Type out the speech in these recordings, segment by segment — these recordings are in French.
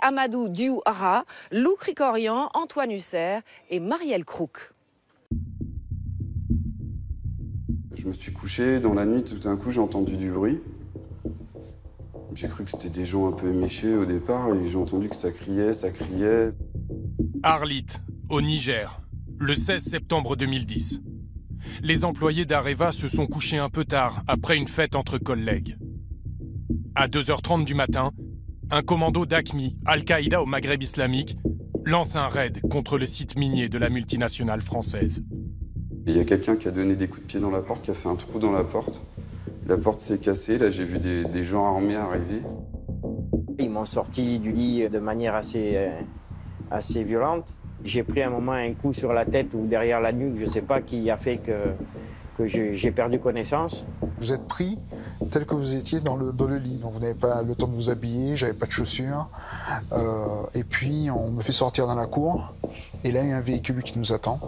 Amadou Diouara, Lou Krikorian, Antoine Husser et Marielle Crook. Je me suis couché dans la nuit, tout d'un coup j'ai entendu du bruit. J'ai cru que c'était des gens un peu éméchés au départ et j'ai entendu que ça criait. Arlit, au Niger, le 16 septembre 2010. Les employés d'Areva se sont couchés un peu tard après une fête entre collègues. À 2h30 du matin, un commando d'AQMI, Al-Qaïda au Maghreb islamique, lance un raid contre le site minier de la multinationale française. Il y a quelqu'un qui a donné des coups de pied dans la porte, qui a fait un trou dans la porte. La porte s'est cassée, là j'ai vu des gens armés arriver. Ils m'ont sorti du lit de manière assez violente. J'ai pris à un moment un coup sur la tête ou derrière la nuque, je ne sais pas, qui a fait que j'ai perdu connaissance. Vous êtes pris tel que vous étiez dans le lit, donc vous n'avez pas le temps de vous habiller, j'avais pas de chaussures. Et puis on me fait sortir dans la cour, et là il y a un véhicule qui nous attend.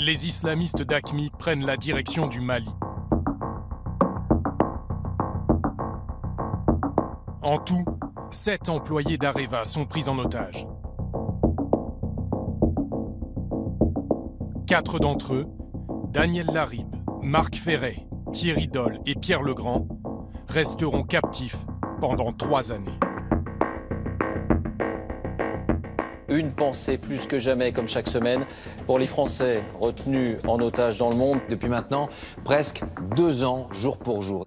Les islamistes d'AQMI prennent la direction du Mali. En tout, 7 employés d'Areva sont pris en otage. 4 d'entre eux, Daniel Larribe, Marc Féret, Thierry Doll et Pierre Legrand, resteront captifs pendant 3 années. Une pensée plus que jamais, comme chaque semaine, pour les Français retenus en otage dans le monde depuis maintenant presque 2 ans, jour pour jour.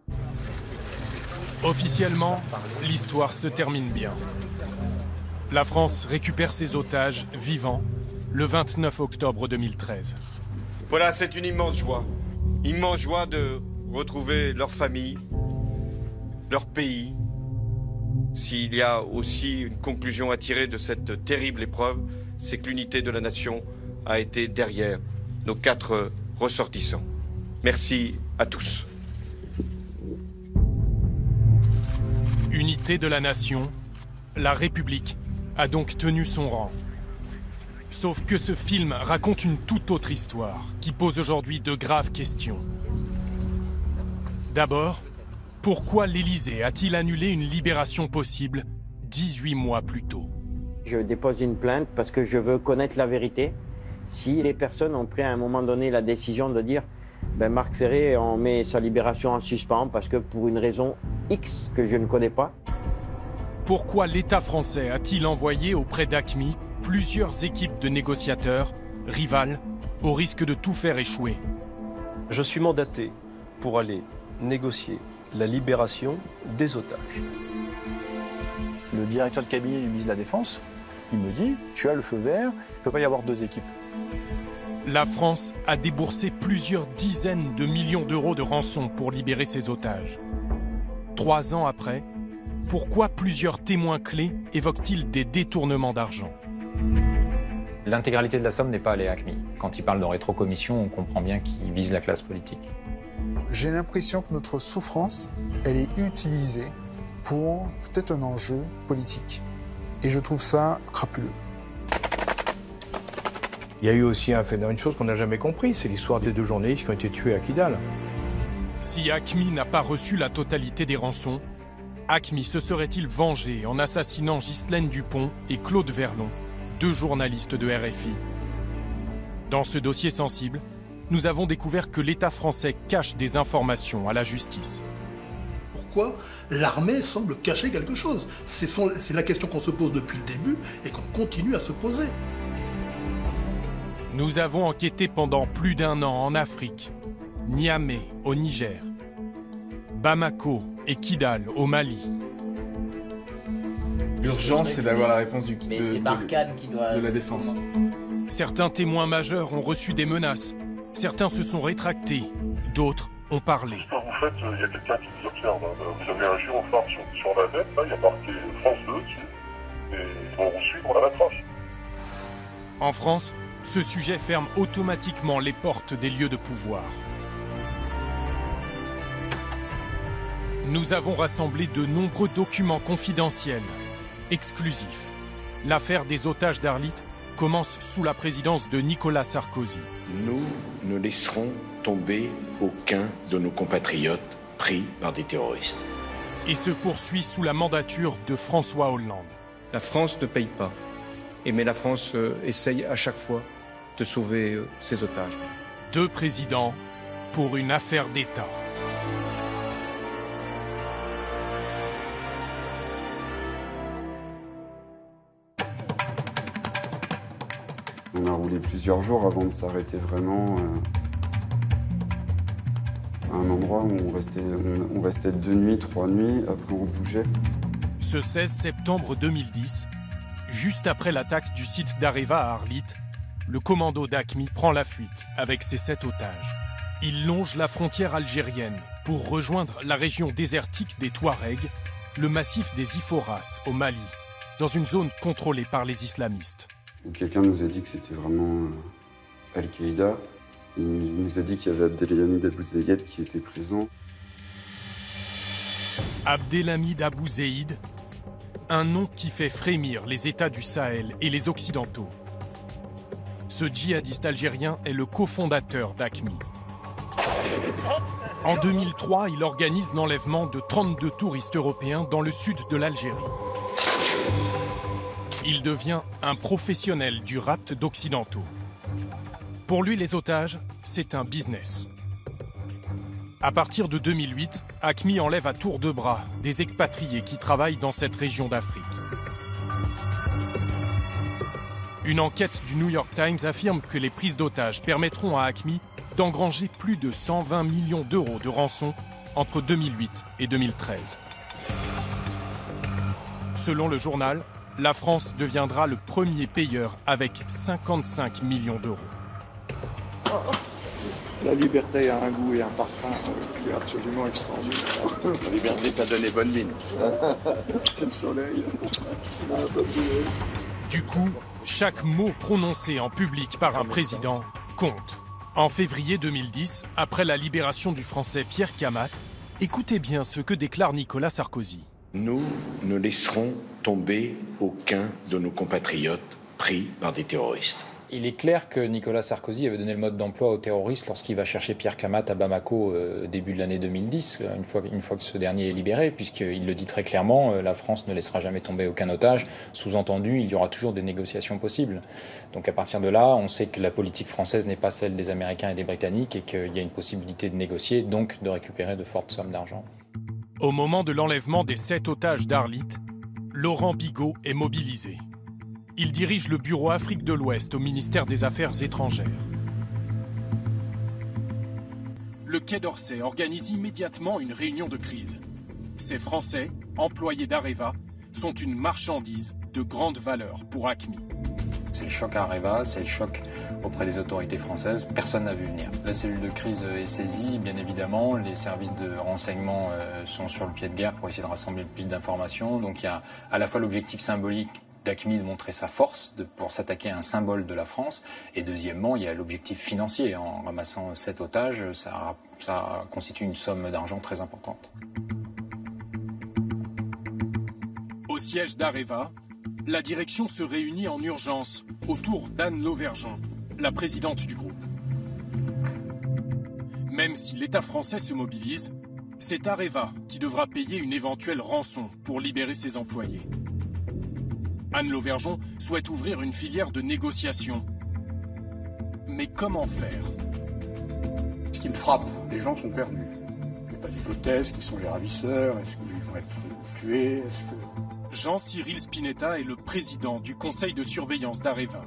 Officiellement, l'histoire se termine bien. La France récupère ses otages vivants le 29 octobre 2013. Voilà, c'est une immense joie de retrouver leur famille, leur pays. S'il y a aussi une conclusion à tirer de cette terrible épreuve, c'est que l'unité de la nation a été derrière nos 4 ressortissants. Merci à tous. Unité de la nation, la République a donc tenu son rang. Sauf que ce film raconte une toute autre histoire qui pose aujourd'hui de graves questions. D'abord, pourquoi l'Élysée a-t-il annulé une libération possible 18 mois plus tôt? Je dépose une plainte parce que je veux connaître la vérité. Si les personnes ont pris à un moment donné la décision de dire ben Marc Féret, on met sa libération en suspens parce que pour une raison X que je ne connais pas. Pourquoi l'État français a-t-il envoyé auprès d'AQMI plusieurs équipes de négociateurs, rivales, au risque de tout faire échouer? Je suis mandaté pour aller négocier la libération des otages. Le directeur de cabinet du ministre de la Défense, il me dit « tu as le feu vert, il ne peut pas y avoir 2 équipes ». La France a déboursé plusieurs dizaines de millions d'euros de rançon pour libérer ses otages. 3 ans après, pourquoi plusieurs témoins clés évoquent-ils des détournements d'argent? L'intégralité de la somme n'est pas allée à AQMI. Quand il parle de rétrocommission, on comprend bien qu'il vise la classe politique. J'ai l'impression que notre souffrance, elle est utilisée pour peut-être un enjeu politique. Et je trouve ça crapuleux. Il y a eu aussi un phénomène, une chose qu'on n'a jamais compris, c'est l'histoire des 2 journalistes qui ont été tués à Kidal. Si AQMI n'a pas reçu la totalité des rançons, AQMI se serait-il vengé en assassinant Ghislaine Dupont et Claude Verlon, 2 journalistes de RFI. Dans ce dossier sensible, nous avons découvert que l'État français cache des informations à la justice. Pourquoi l'armée semble cacher quelque chose? C'est la question qu'on se pose depuis le début et qu'on continue à se poser. Nous avons enquêté pendant plus d'1 an en Afrique, Niamey au Niger, Bamako et Kidal au Mali. L'urgence, c'est d'avoir la réponse de la Défense. Certains témoins majeurs ont reçu des menaces. Certains se sont rétractés. D'autres ont parlé. En fait, il y a quelqu'un qui nous observe. Vous avez un gyrophare sur la net, là, il y a marqué France 2 dessus. Et ils vont vous suivre, on la rattrape. En France, ce sujet ferme automatiquement les portes des lieux de pouvoir. Nous avons rassemblé de nombreux documents confidentiels. Exclusif. L'affaire des otages d'Arlit commence sous la présidence de Nicolas Sarkozy. Nous ne laisserons tomber aucun de nos compatriotes pris par des terroristes. et se poursuit sous la mandature de François Hollande. La France ne paye pas, mais la France essaye à chaque fois de sauver ses otages. Deux présidents pour une affaire d'État. On a roulé plusieurs jours avant de s'arrêter vraiment à un endroit où on restait 2 nuits, 3 nuits, après on bougeait. Ce 16 septembre 2010, juste après l'attaque du site d'Areva à Arlit, le commando d'AQMI prend la fuite avec ses 7 otages. Il longe la frontière algérienne pour rejoindre la région désertique des Touaregs, le massif des Ifoghas au Mali, dans une zone contrôlée par les islamistes. Quelqu'un nous a dit que c'était vraiment Al-Qaïda. Il nous a dit qu'il y avait Abdelhamid Abou Zeid qui était présent. Abdelhamid Abou Zeid, un nom qui fait frémir les États du Sahel et les Occidentaux. Ce djihadiste algérien est le cofondateur d'AQMI. En 2003, il organise l'enlèvement de 32 touristes européens dans le sud de l'Algérie. Il devient un professionnel du rapt d'occidentaux. Pour lui, les otages, c'est un business. À partir de 2008, AQMI enlève à tour de bras des expatriés qui travaillent dans cette région d'Afrique. Une enquête du New York Times affirme que les prises d'otages permettront à AQMI d'engranger plus de 120 millions d'euros de rançon entre 2008 et 2013. Selon le journal, la France deviendra le premier payeur avec 55 millions d'euros. La liberté a un goût et un parfum qui est absolument extraordinaire. La liberté t'a donné bonne mine. C'est le soleil. Du coup, chaque mot prononcé en public par un président compte. En février 2010, après la libération du français Pierre Kamat, écoutez bien ce que déclare Nicolas Sarkozy. Nous ne laisserons tomber aucun de nos compatriotes pris par des terroristes. Il est clair que Nicolas Sarkozy avait donné le mode d'emploi aux terroristes lorsqu'il va chercher Pierre Kamat à Bamako au début de l'année 2010, une fois que ce dernier est libéré, puisqu'il le dit très clairement, la France ne laissera jamais tomber aucun otage. Sous-entendu, il y aura toujours des négociations possibles. Donc à partir de là, on sait que la politique française n'est pas celle des Américains et des Britanniques et qu'il y a une possibilité de négocier, donc de récupérer de fortes sommes d'argent. Au moment de l'enlèvement des 7 otages d'Arlit, Laurent Bigot est mobilisé. Il dirige le bureau Afrique de l'Ouest au ministère des Affaires étrangères. Le Quai d'Orsay organise immédiatement une réunion de crise. Ces Français, employés d'Areva, sont une marchandise de grande valeur pour AQMI. C'est le choc à Areva, c'est le choc auprès des autorités françaises, personne n'a vu venir. La cellule de crise est saisie, bien évidemment, les services de renseignement sont sur le pied de guerre pour essayer de rassembler le plus d'informations. Donc il y a à la fois l'objectif symbolique d'AQMI de montrer sa force pour s'attaquer à un symbole de la France. Et deuxièmement, il y a l'objectif financier. En ramassant 7 otages, ça constitue une somme d'argent très importante. Au siège d'Areva, la direction se réunit en urgence autour d'Anne Lauvergeon, la présidente du groupe. Même si l'État français se mobilise, c'est Areva qui devra payer une éventuelle rançon pour libérer ses employés. Anne Lauvergeon souhaite ouvrir une filière de négociation. Mais comment faire? Ce qui me frappe, les gens sont perdus. Il n'y a pas d'hypothèse, qui sont les ravisseurs, est-ce qu'ils vont être tués, Jean-Cyril Spinetta est le président du conseil de surveillance d'Areva.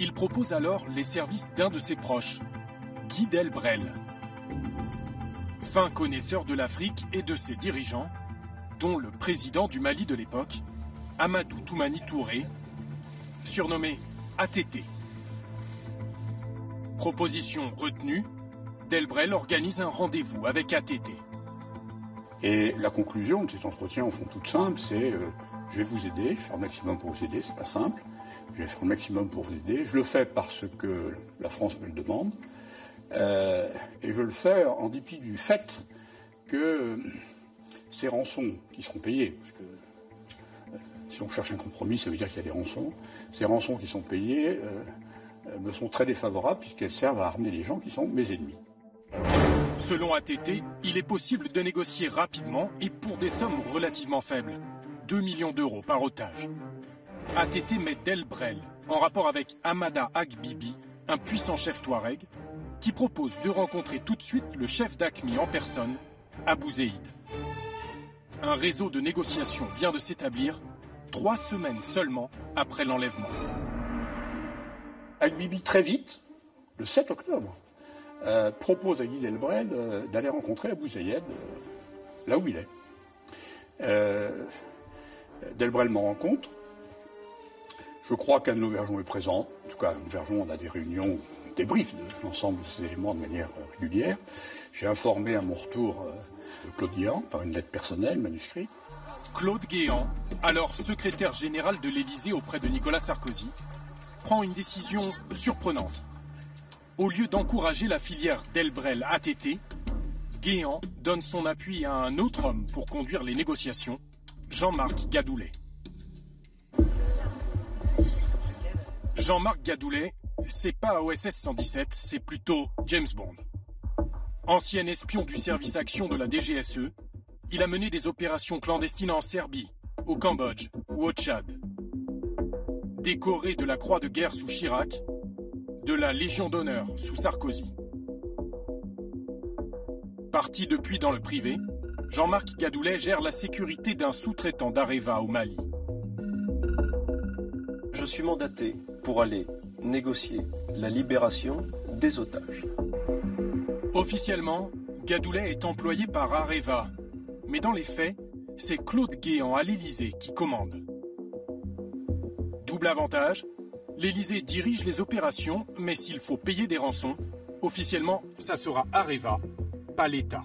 Il propose alors les services d'un de ses proches, Guy Delbrel. Fin connaisseur de l'Afrique et de ses dirigeants, dont le président du Mali de l'époque, Amadou Toumani Touré, surnommé ATT. Proposition retenue, Delbrel organise un rendez-vous avec ATT. Et la conclusion de cet entretien, au fond, toute simple, c'est je vais vous aider, je vais faire le maximum pour vous aider, c'est pas simple, je vais faire le maximum pour vous aider, je le fais parce que la France me le demande, et je le fais en dépit du fait que ces rançons qui seront payées, parce que si on cherche un compromis, ça veut dire qu'il y a des rançons. Ces rançons qui sont payées me sont très défavorables puisqu'elles servent à armer les gens qui sont mes ennemis. Selon ATT, il est possible de négocier rapidement et pour pour des sommes relativement faibles, 2 millions d'euros par otage. ATT met Delbrel en rapport avec Hamada Agbibi, un puissant chef touareg, qui propose de rencontrer tout de suite le chef d'ACMI en personne, Abou Zeid. Un réseau de négociations vient de s'établir, 3 semaines seulement après l'enlèvement. Agbibi, très vite, le 7 octobre, propose à Guy Delbrel d'aller rencontrer Abou Zeid là où il est. Delbrel m'en rencontre. Je crois qu'un de nos versions est présent. En tout cas, un version, on a des réunions, des briefs de l'ensemble de ces éléments de manière régulière. J'ai informé à mon retour de Claude Guéant par une lettre personnelle, manuscrite. Claude Guéant, alors secrétaire général de l'Élysée auprès de Nicolas Sarkozy, prend une décision surprenante. Au lieu d'encourager la filière Delbrel-ATT, Guéant donne son appui à un autre homme pour conduire les négociations, Jean-Marc Gadoulet. Jean-Marc Gadoulet, c'est pas OSS 117, c'est plutôt James Bond. Ancien espion du service action de la DGSE, il a mené des opérations clandestines en Serbie, au Cambodge ou au Tchad. Décoré de la Croix de guerre sous Chirac, de la Légion d'honneur sous Sarkozy. Parti depuis dans le privé, Jean-Marc Gadoulet gère la sécurité d'un sous-traitant d'Areva au Mali. Je suis mandaté pour aller négocier la libération des otages. Officiellement, Gadoulet est employé par Areva. Mais dans les faits, c'est Claude Guéant à l'Élysée qui commande. Double avantage, l'Élysée dirige les opérations, mais s'il faut payer des rançons, officiellement, ça sera Areva, pas l'État.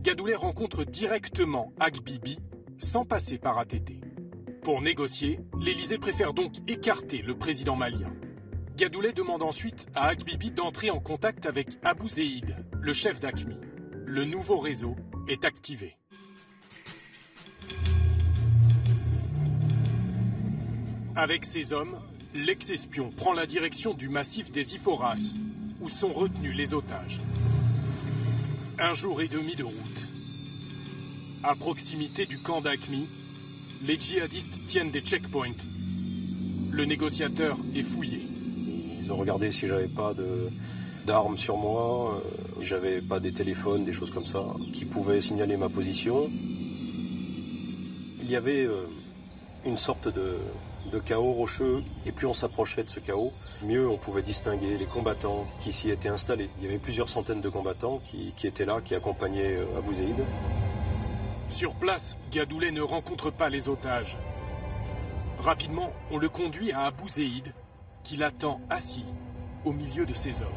Gadoulet rencontre directement Agbibi, sans passer par ATT. Pour négocier, l'Élysée préfère donc écarter le président malien. Gadoulet demande ensuite à Agbibi d'entrer en contact avec Abou Zeid, le chef d'ACMI. Le nouveau réseau est activé. Avec ses hommes, l'ex-espion prend la direction du massif des Ifoghas, où sont retenus les otages. 1 jour et demi de route. À proximité du camp d'ACMI, les djihadistes tiennent des checkpoints. Le négociateur est fouillé. Ils ont regardé si j'avais pas d'armes sur moi, j'avais pas des téléphones, des choses comme ça, qui pouvaient signaler ma position. Il y avait une sorte de chaos rocheux, et plus on s'approchait de ce chaos, mieux on pouvait distinguer les combattants qui s'y étaient installés. Il y avait plusieurs centaines de combattants qui étaient là, qui accompagnaient Abou Zeid. Sur place, Gadoulet ne rencontre pas les otages. Rapidement, on le conduit à Abou Zeid, qui l'attend assis, au milieu de ses hommes.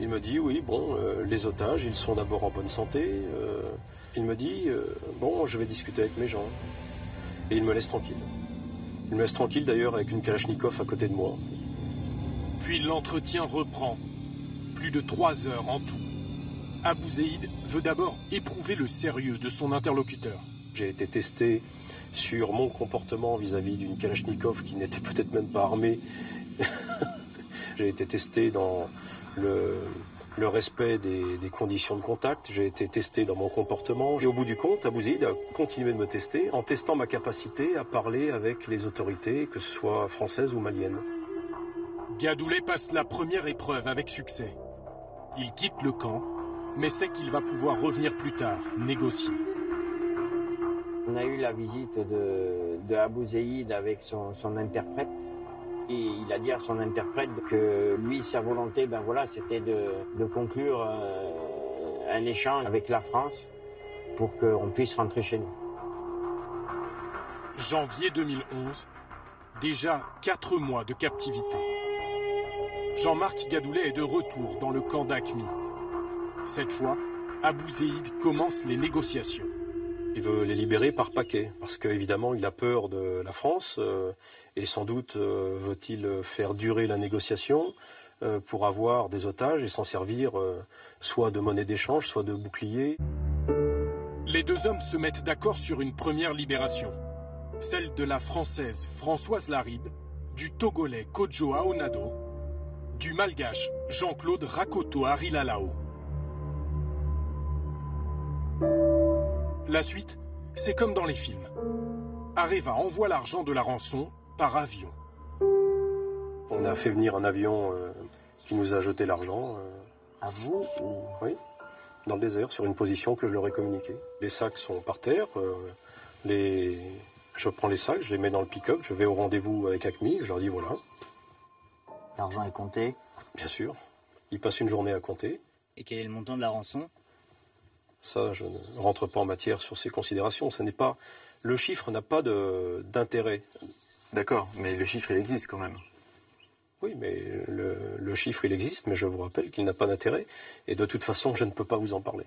Il me dit, oui, bon, les otages, ils sont d'abord en bonne santé. Il me dit, bon, je vais discuter avec mes gens. Et il me laisse tranquille. Il me laisse tranquille d'ailleurs avec une Kalachnikov à côté de moi. Puis l'entretien reprend, plus de 3 heures en tout. Abou Zeid veut d'abord éprouver le sérieux de son interlocuteur. J'ai été testé sur mon comportement vis-à-vis d'une Kalachnikov qui n'était peut-être même pas armée. J'ai été testé dans le respect des conditions de contact. J'ai été testé dans mon comportement. Et au bout du compte, Abou Zeid a continué de me tester en testant ma capacité à parler avec les autorités, que ce soit françaises ou maliennes. Gadoulet passe la première épreuve avec succès. Il quitte le camp, mais sait qu'il va pouvoir revenir plus tard, négocier. On a eu la visite de Abou Zeid avec son interprète. Et il a dit à son interprète que lui, sa volonté, ben voilà, c'était de conclure un échange avec la France pour qu'on puisse rentrer chez nous. Janvier 2011, déjà 4 mois de captivité. Jean-Marc Gadoulet est de retour dans le camp d'ACMI. Cette fois, Abou Zeid commence les négociations. Il veut les libérer par paquet, parce qu'évidemment, il a peur de la France, et sans doute veut-il faire durer la négociation pour avoir des otages et s'en servir soit de monnaie d'échange, soit de bouclier. Les deux hommes se mettent d'accord sur une première libération, celle de la Française Françoise Larribe, du Togolais Kodjo Aonado, du Malgache Jean-Claude Rakoto Arilalao. La suite, c'est comme dans les films. Areva envoie l'argent de la rançon par avion. On a fait venir un avion qui nous a jeté l'argent. À vous ou... Oui, dans le désert, sur une position que je leur ai communiquée. Les sacs sont par terre. Je prends les sacs, je les mets dans le pick-up, je vais au rendez-vous avec ACMI, je leur dis voilà. L'argent est compté? Bien sûr. Ils passent une journée à compter. Et quel est le montant de la rançon? Ça, je ne rentre pas en matière sur ces considérations. Ce n'est pas... Le chiffre n'a pas d'intérêt. D'accord, mais le chiffre, il existe quand même. Oui, mais le chiffre, il existe, mais je vous rappelle qu'il n'a pas d'intérêt. Et de toute façon, je ne peux pas vous en parler.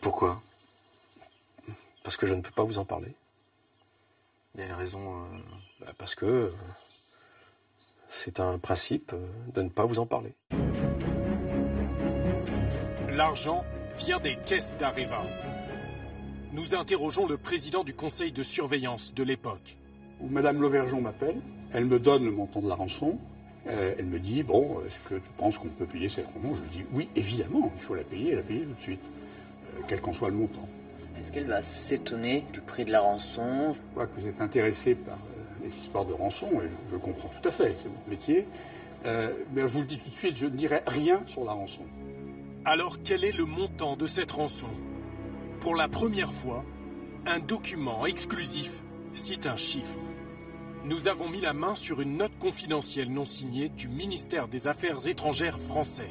Pourquoi? Parce que je ne peux pas vous en parler. Il y a une raison... Parce que c'est un principe de ne pas vous en parler. L'argent vient des caisses d'Areva. Nous interrogeons le président du conseil de surveillance de l'époque. Madame Lauvergeon m'appelle, elle me donne le montant de la rançon. Elle me dit, bon, est-ce que tu penses qu'on peut payer cette rançon? Je lui dis, oui, évidemment, il faut la payer tout de suite, quel qu'en soit le montant. Est-ce qu'elle va s'étonner du prix de la rançon? Je vois que vous êtes intéressé par les histoires de rançon, et je comprends tout à fait, c'est votre métier. Mais je vous le dis tout de suite, je ne dirai rien sur la rançon. Alors quel est le montant de cette rançon? Pour la première fois, un document exclusif cite un chiffre. Nous avons mis la main sur une note confidentielle non signée du ministère des Affaires étrangères français.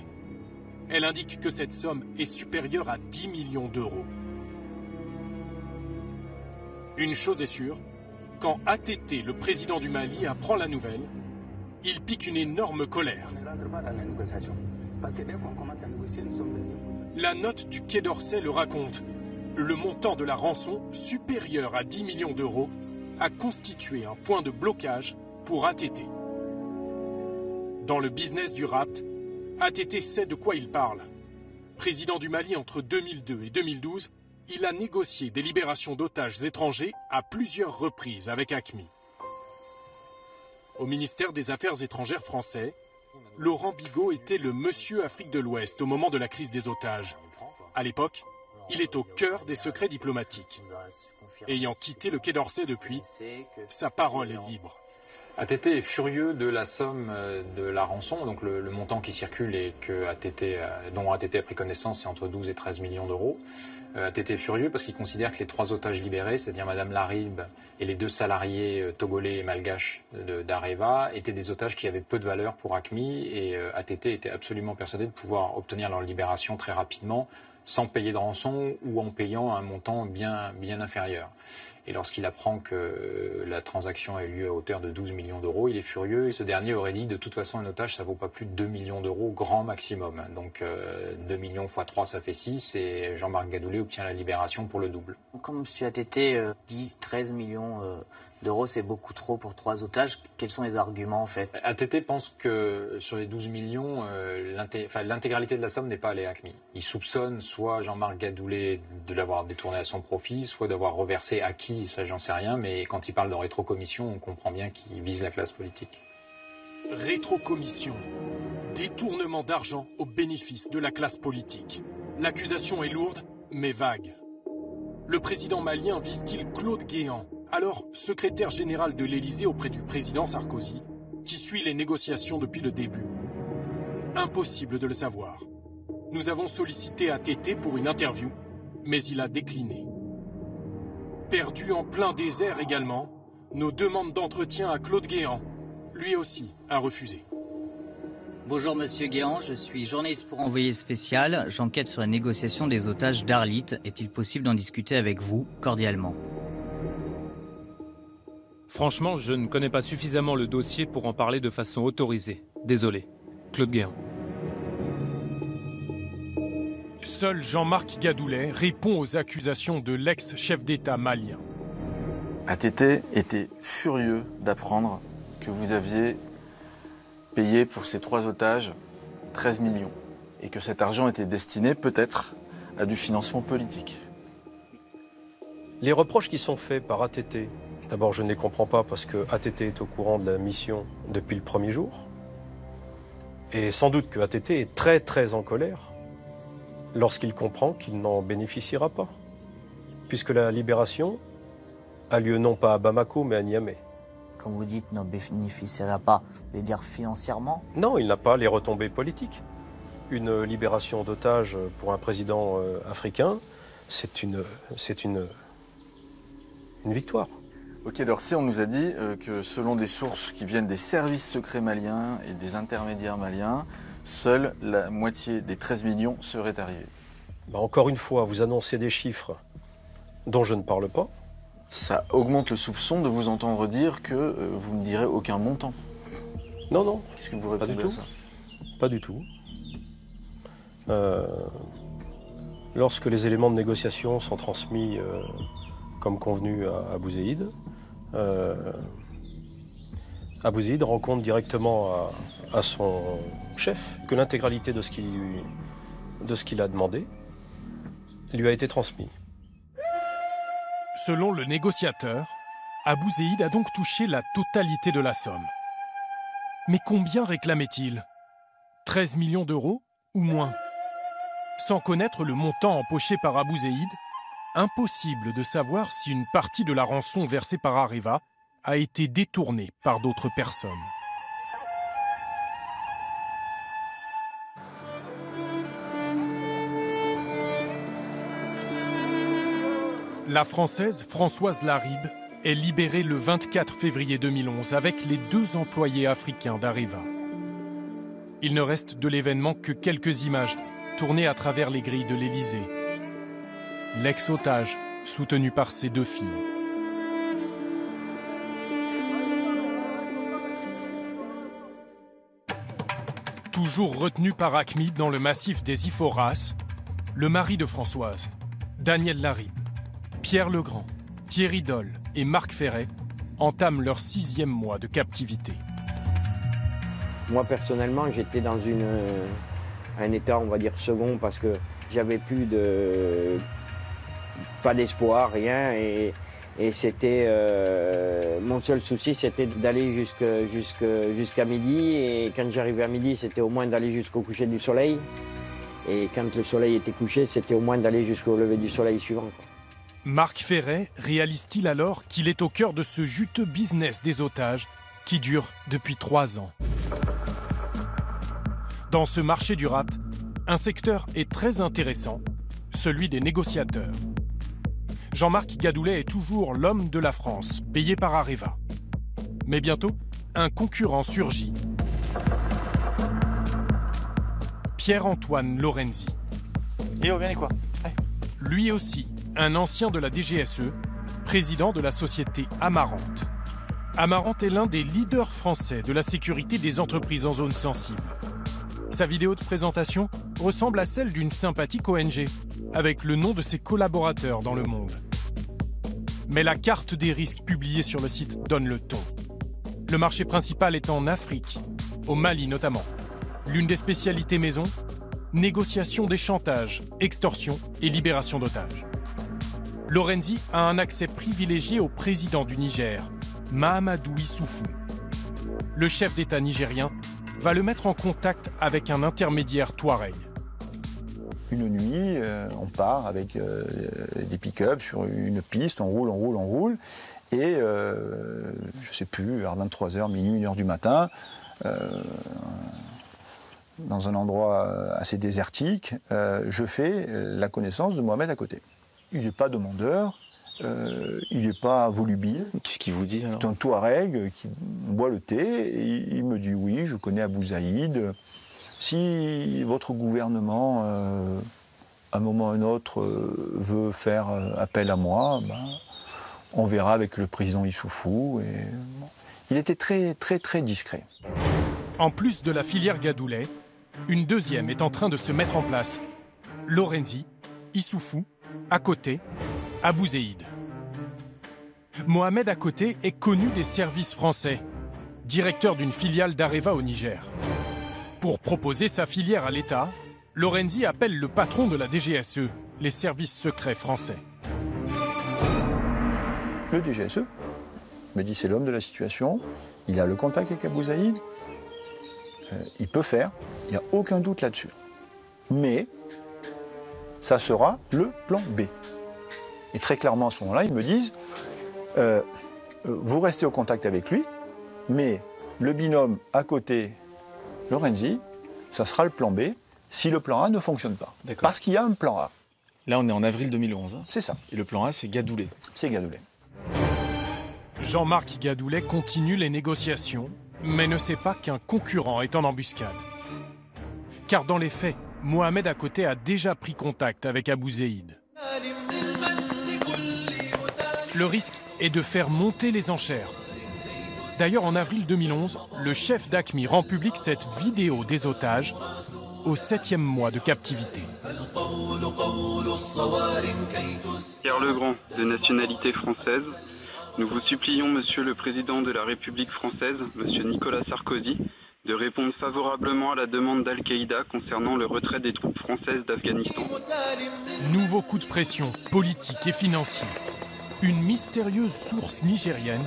Elle indique que cette somme est supérieure à 10 millions d'euros. Une chose est sûre, quand ATT, le président du Mali, apprend la nouvelle, il pique une énorme colère. La note du Quai d'Orsay le raconte. Le montant de la rançon, supérieur à 10 millions d'euros, a constitué un point de blocage pour ATT. Dans le business du rapt, ATT sait de quoi il parle. Président du Mali entre 2002 et 2012, il a négocié des libérations d'otages étrangers à plusieurs reprises avec ACMI. Au ministère des Affaires étrangères français, Laurent Bigot était le monsieur Afrique de l'Ouest au moment de la crise des otages. À l'époque, il est au cœur des secrets diplomatiques. Ayant quitté le Quai d'Orsay depuis, sa parole est libre. ATT est furieux de la somme de la rançon, donc le montant qui circule et que dont ATT a pris connaissance, c'est entre 12 et 13 millions d'euros. ATT est furieux parce qu'il considère que les trois otages libérés, c'est-à-dire Madame Larribe et les deux salariés togolais et malgaches d'Areva, étaient des otages qui avaient peu de valeur pour ACMI et ATT était absolument persuadé de pouvoir obtenir leur libération très rapidement, sans payer de rançon ou en payant un montant bien inférieur. Et lorsqu'il apprend que la transaction a eu lieu à hauteur de 12 millions d'euros, il est furieux. Et ce dernier aurait dit, de toute façon, un otage, ça ne vaut pas plus de 2 millions d'euros, grand maximum. Donc 2 millions x 3, ça fait 6. Et Jean-Marc Gadoulet obtient la libération pour le double. Quand M. ATT dit 13 millions d'euros, c'est beaucoup trop pour 3 otages. Quels sont les arguments, en fait? ATT pense que sur les 12 millions, l'intégralité de la somme n'est pas allée à ACMI. Il soupçonne soit Jean-Marc Gadoulet de l'avoir détourné à son profit, soit d'avoir reversé à qui? Ça, j'en sais rien, mais quand il parle de rétrocommission, on comprend bien qu'il vise la classe politique. Rétrocommission. Détournement d'argent au bénéfice de la classe politique. L'accusation est lourde, mais vague. Le président malien vise-t-il Claude Guéant, alors secrétaire général de l'Élysée auprès du président Sarkozy, qui suit les négociations depuis le début? Impossible de le savoir. Nous avons sollicité ATT pour une interview, mais il a décliné. Perdu en plein désert également, nos demandes d'entretien à Claude Guéant, lui aussi, a refusé. Bonjour Monsieur Guéant, je suis journaliste pour Envoyé spécial. J'enquête sur la négociation des otages d'Arlit. Est-il possible d'en discuter avec vous, cordialement? Franchement, je ne connais pas suffisamment le dossier pour en parler de façon autorisée. Désolé. Claude Guéant. Seul Jean-Marc Gadoulet répond aux accusations de l'ex-chef d'État malien. ATT était furieux d'apprendre que vous aviez payé pour ces trois otages 13 millions et que cet argent était destiné peut-être à du financement politique. Les reproches qui sont faits par ATT, d'abord je ne les comprends pas parce que ATT est au courant de la mission depuis le premier jour. Et sans doute que ATT est très en colère lorsqu'il comprend qu'il n'en bénéficiera pas. puisque la libération a lieu non pas à Bamako, mais à Niamey. Quand vous dites ne bénéficiera pas, vous voulez dire financièrement? Non, il n'a pas les retombées politiques. Une libération d'otages pour un président africain, c'est une victoire. Au Quai d'Orsay, on nous a dit que selon des sources qui viennent des services secrets maliens et des intermédiaires maliens, seule la moitié des 13 millions serait arrivée. Bah encore une fois, vous annoncez des chiffres dont je ne parle pas. Ça augmente le soupçon de vous entendre dire que vous ne direz aucun montant. Non, non. Qu'est-ce que vous répondez à ça? Pas du tout. Lorsque les éléments de négociation sont transmis comme convenu à Abou Zeid, Abou Zeid rend compte directement à son chef que l'intégralité de ce qu'il a demandé lui a été transmise. Selon le négociateur, Abou Zeid a donc touché la totalité de la somme. Mais combien réclamait-il? 13 millions d'euros ou moins? Sans connaître le montant empoché par Abou Zeid, impossible de savoir si une partie de la rançon versée par Areva a été détournée par d'autres personnes. La Française Françoise Larribe est libérée le 24 février 2011 avec les 2 employés africains d'Areva. Il ne reste de l'événement que quelques images tournées à travers les grilles de l'Élysée. L'ex-otage, soutenu par ses 2 filles. Toujours retenu par ACMI dans le massif des Ifoghas, le mari de Françoise, Daniel Larribe, Pierre Legrand, Thierry Doll et Marc Féret entament leur 6e mois de captivité. Moi, personnellement, j'étais dans un état, on va dire, second, parce que j'avais plus de... pas d'espoir, rien, et c'était mon seul souci, c'était d'aller jusqu'à midi, et quand j'arrivais à midi, c'était au moins d'aller jusqu'au coucher du soleil, et quand le soleil était couché, c'était au moins d'aller jusqu'au lever du soleil suivant. Marc Féret réalise-t-il alors qu'il est au cœur de ce juteux business des otages qui dure depuis 3 ans? Dans ce marché du rat, un secteur est très intéressant, celui des négociateurs. Jean-Marc Gadoulet est toujours l'homme de la France, payé par Areva. Mais bientôt, un concurrent surgit. Pierre-Antoine Lorenzi. Lui aussi, un ancien de la DGSE, président de la société Amarante. Amarante est l'un des leaders français de la sécurité des entreprises en zone sensible. Sa vidéo de présentation ressemble à celle d'une sympathique ONG, avec le nom de ses collaborateurs dans le monde. Mais la carte des risques publiée sur le site donne le ton. Le marché principal est en Afrique, au Mali notamment. L'une des spécialités maison, négociation des chantages, extorsion et libération d'otages. Lorenzi a un accès privilégié au président du Niger, Mahamadou Issoufou. Le chef d'État nigérien va le mettre en contact avec un intermédiaire touareg. Une nuit, on part avec des pick-up sur une piste, on roule. Et je ne sais plus, vers 23h, minuit, 1h du matin, dans un endroit assez désertique, je fais la connaissance de Mohamed Akotey. Il n'est pas demandeur, il n'est pas volubile. Qu'est-ce qu'il vous dit alors? C'est un touareg qui boit le thé et il me dit « oui, je connais Abou Zeid ». Si votre gouvernement, à un moment ou à un autre, veut faire appel à moi, on verra avec le président Issoufou. Et... Il était très discret. En plus de la filière Gadoulet, une deuxième est en train de se mettre en place. Lorenzi, Issoufou, Akotey, Abou Zeid. Mohamed Akotey est connu des services français, directeur d'une filiale d'Areva au Niger. Pour proposer sa filière à l'État, Lorenzi appelle le patron de la DGSE, les services secrets français. Le DGSE me dit c'est l'homme de la situation, il a le contact avec Abou Zeid, il peut faire, il n'y a aucun doute là-dessus. Mais ça sera le plan B. Et très clairement, à ce moment-là, ils me disent vous restez au contact avec lui, mais le binôme à côté Lorenzi, ça sera le plan B si le plan A ne fonctionne pas. Parce qu'il y a un plan A. Là, on est en avril 2011. Hein. C'est ça. Et le plan A, c'est Gadoulet. C'est Gadoulet. Jean-Marc Gadoulet continue les négociations, mais ne sait pas qu'un concurrent est en embuscade. Car dans les faits, Mohamed Akotey a déjà pris contact avec Abou Zeid. Le risque est de faire monter les enchères. D'ailleurs, en avril 2011, le chef d'ACMI rend publique cette vidéo des otages au 7e mois de captivité. Pierre Legrand, de nationalité française, nous vous supplions, Monsieur le Président de la République française, Monsieur Nicolas Sarkozy, de répondre favorablement à la demande d'Al-Qaïda concernant le retrait des troupes françaises d'Afghanistan. Nouveau coup de pression politique et financier. Une mystérieuse source nigérienne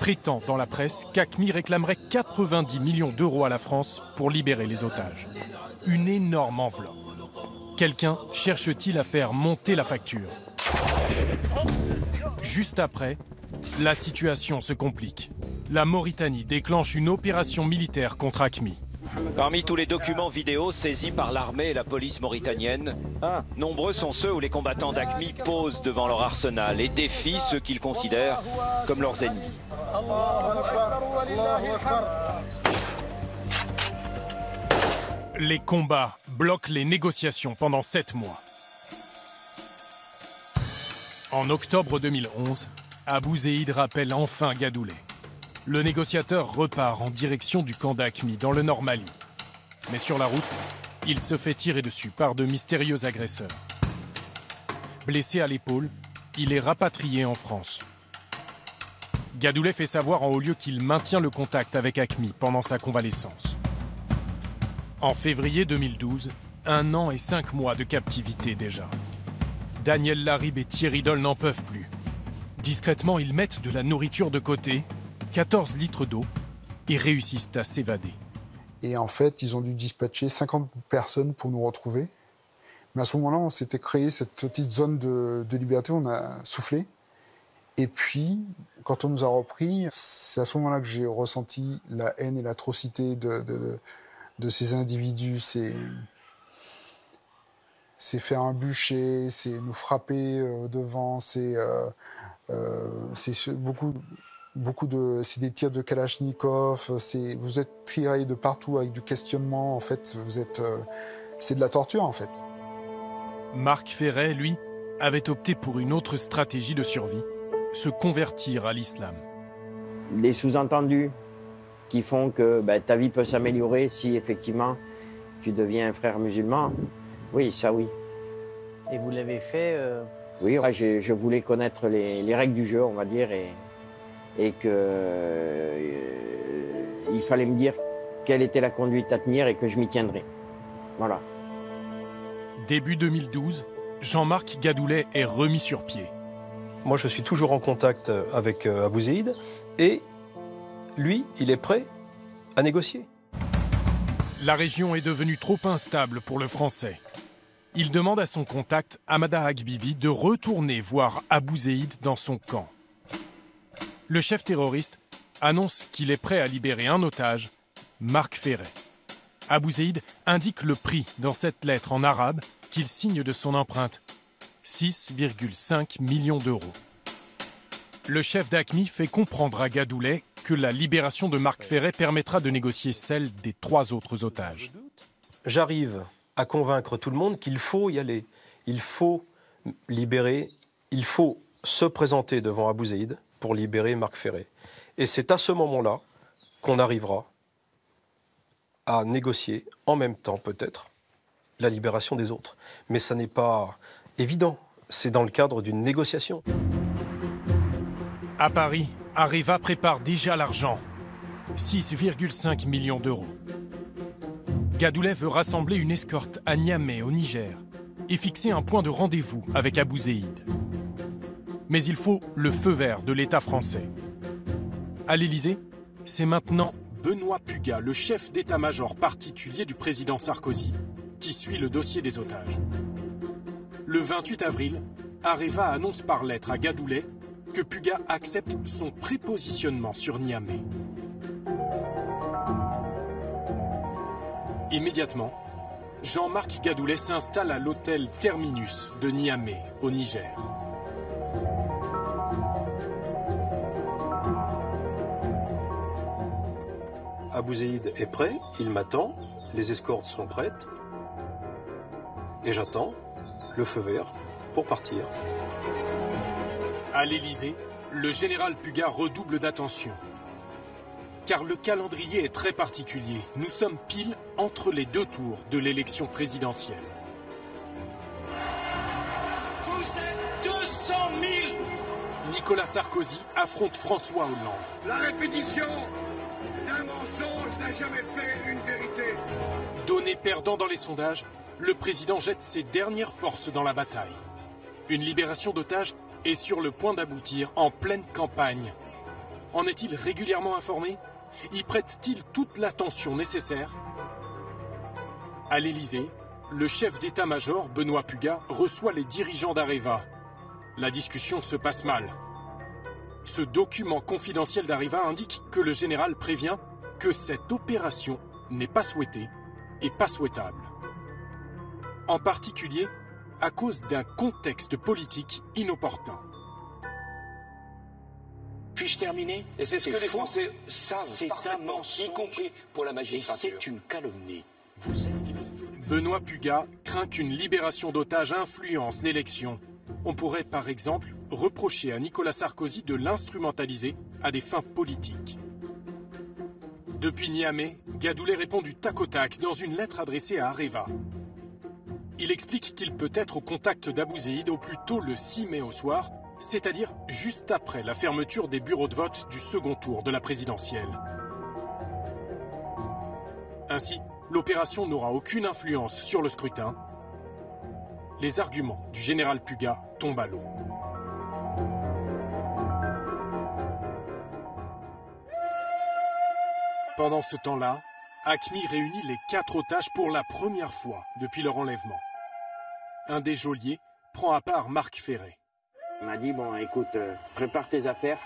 prétend dans la presse qu'ACMI réclamerait 90 millions d'euros à la France pour libérer les otages. Une énorme enveloppe. Quelqu'un cherche-t-il à faire monter la facture? Juste après, la situation se complique. La Mauritanie déclenche une opération militaire contre ACMI. Parmi tous les documents vidéo saisis par l'armée et la police mauritanienne, nombreux sont ceux où les combattants d'ACMI posent devant leur arsenal et défient ceux qu'ils considèrent comme leurs ennemis. Les combats bloquent les négociations pendant 7 mois. En octobre 2011, Abou Zeid rappelle enfin Gadoulet. Le négociateur repart en direction du camp d'ACMI dans le Nord Mali. Mais sur la route, il se fait tirer dessus par de mystérieux agresseurs. Blessé à l'épaule, il est rapatrié en France. Gadoulet fait savoir en haut lieu qu'il maintient le contact avec ACMI pendant sa convalescence. En février 2012, 1 an et 5 mois de captivité déjà. Daniel Larribe et Thierry Doll n'en peuvent plus. Discrètement, ils mettent de la nourriture de côté, 14 litres d'eau, et réussissent à s'évader. Et en fait, ils ont dû dispatcher 50 personnes pour nous retrouver. Mais à ce moment-là, on s'était créé cette petite zone de liberté, on a soufflé. Et puis, quand on nous a repris, c'est à ce moment-là que j'ai ressenti la haine et l'atrocité de ces individus. C'est faire un bûcher, c'est nous frapper devant, c'est c'est des tirs de Kalachnikov, vous êtes tirés de partout avec du questionnement, en fait, c'est de la torture, en fait. Marc Féret, lui, avait opté pour une autre stratégie de survie, se convertir à l'islam. Les sous-entendus qui font que ta vie peut s'améliorer si, effectivement, tu deviens un frère musulman, oui, ça oui. Et vous l'avez fait Oui, je voulais connaître les règles du jeu, on va dire, et qu'il fallait me dire quelle était la conduite à tenir et que je m'y tiendrais. Voilà. Début 2012, Jean-Marc Gadoulet est remis sur pied. Moi, je suis toujours en contact avec Abou Zeid et lui, il est prêt à négocier. La région est devenue trop instable pour le Français. Il demande à son contact, Hamada Agbibi, de retourner voir Abou Zeid dans son camp. Le chef terroriste annonce qu'il est prêt à libérer un otage, Marc Féret. Abou Zeid indique le prix dans cette lettre en arabe qu'il signe de son empreinte, 6,5 millions d'euros. Le chef d'ACMI fait comprendre à Gadoulet que la libération de Marc Féret permettra de négocier celle des 3 autres otages. J'arrive à convaincre tout le monde qu'il faut y aller, il faut libérer, il faut se présenter devant Abou Zeid pour libérer Marc Féret. Et c'est à ce moment-là qu'on arrivera à négocier, en même temps peut-être, la libération des autres. Mais ça n'est pas évident, c'est dans le cadre d'une négociation. À Paris, Areva prépare déjà l'argent, 6,5 millions d'euros. Gadoulet veut rassembler une escorte à Niamey, au Niger, et fixer un point de rendez-vous avec Abou Zeid. Mais il faut le feu vert de l'État français. À l'Élysée, c'est maintenant Benoît Puga, le chef d'état-major particulier du président Sarkozy, qui suit le dossier des otages. Le 28 avril, Areva annonce par lettre à Gadoulet que Puga accepte son prépositionnement sur Niamey. Immédiatement, Jean-Marc Gadoulet s'installe à l'hôtel Terminus de Niamey, au Niger. Abou Zeid est prêt, il m'attend, les escortes sont prêtes et j'attends le feu vert pour partir. À l'Élysée, le général Puga redouble d'attention. Car le calendrier est très particulier. Nous sommes pile entre les deux tours de l'élection présidentielle. Vous êtes 200 000 ! Nicolas Sarkozy affronte François Hollande. La répétition d'un mensonge n'a jamais fait une vérité. Donné perdant dans les sondages, le président jette ses dernières forces dans la bataille. Une libération d'otages est sur le point d'aboutir en pleine campagne. En est-il régulièrement informé? Y prête-t-il toute l'attention nécessaire? À l'Élysée, le chef d'état-major, Benoît Puga, reçoit les dirigeants d'Areva. La discussion se passe mal. Ce document confidentiel d'Areva indique que le général prévient que cette opération n'est pas souhaitée et pas souhaitable. En particulier à cause d'un contexte politique inopportun. Puis-je terminer? Et c'est ce que les Français savent. C'est un mensonge, y compris pour la magistrature. Et c'est une calomnie. Vous êtes... Benoît Puga craint qu'une libération d'otages influence l'élection. On pourrait par exemple reprocher à Nicolas Sarkozy de l'instrumentaliser à des fins politiques. Depuis Niamey, Gadoulet répond du tac au tac dans une lettre adressée à Areva. Il explique qu'il peut être au contact d'Abou Zeid au plus tôt le 6 mai au soir, c'est-à-dire juste après la fermeture des bureaux de vote du second tour de la présidentielle. Ainsi, l'opération n'aura aucune influence sur le scrutin. Les arguments du général Puga tombent à l'eau. Pendant ce temps-là, ACMI réunit les 4 otages pour la première fois depuis leur enlèvement. Un des geôliers prend à part Marc Féret. Il m'a dit, bon écoute, prépare tes affaires,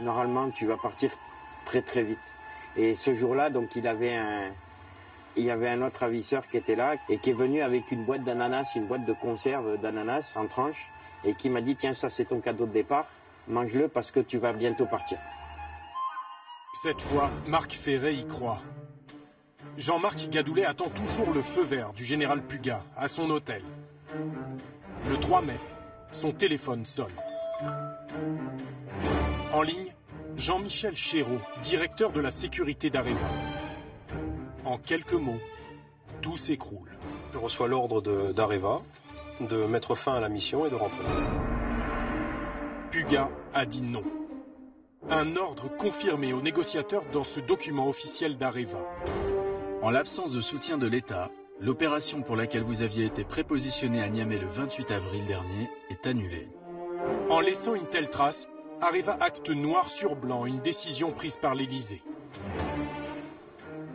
normalement tu vas partir très vite. Et ce jour-là, donc il y avait un autre avisseur qui était là et qui est venu avec une boîte d'ananas, une boîte de conserve d'ananas en tranche, et qui m'a dit, tiens, ça c'est ton cadeau de départ, mange-le parce que tu vas bientôt partir. Cette fois, Marc Féret y croit. Jean-Marc Gadoulet attend toujours le feu vert du général Puga à son hôtel. Le 3 mai, son téléphone sonne. En ligne, Jean-Michel Chéreau, directeur de la sécurité d'Areva. En quelques mots, tout s'écroule. Je reçois l'ordre d'Areva de mettre fin à la mission et de rentrer. Puga a dit non. Un ordre confirmé aux négociateurs dans ce document officiel d'Areva. En l'absence de soutien de l'État, l'opération pour laquelle vous aviez été prépositionné à Niamey le 28 avril dernier est annulée. En laissant une telle trace, Areva acte noir sur blanc une décision prise par l'Élysée.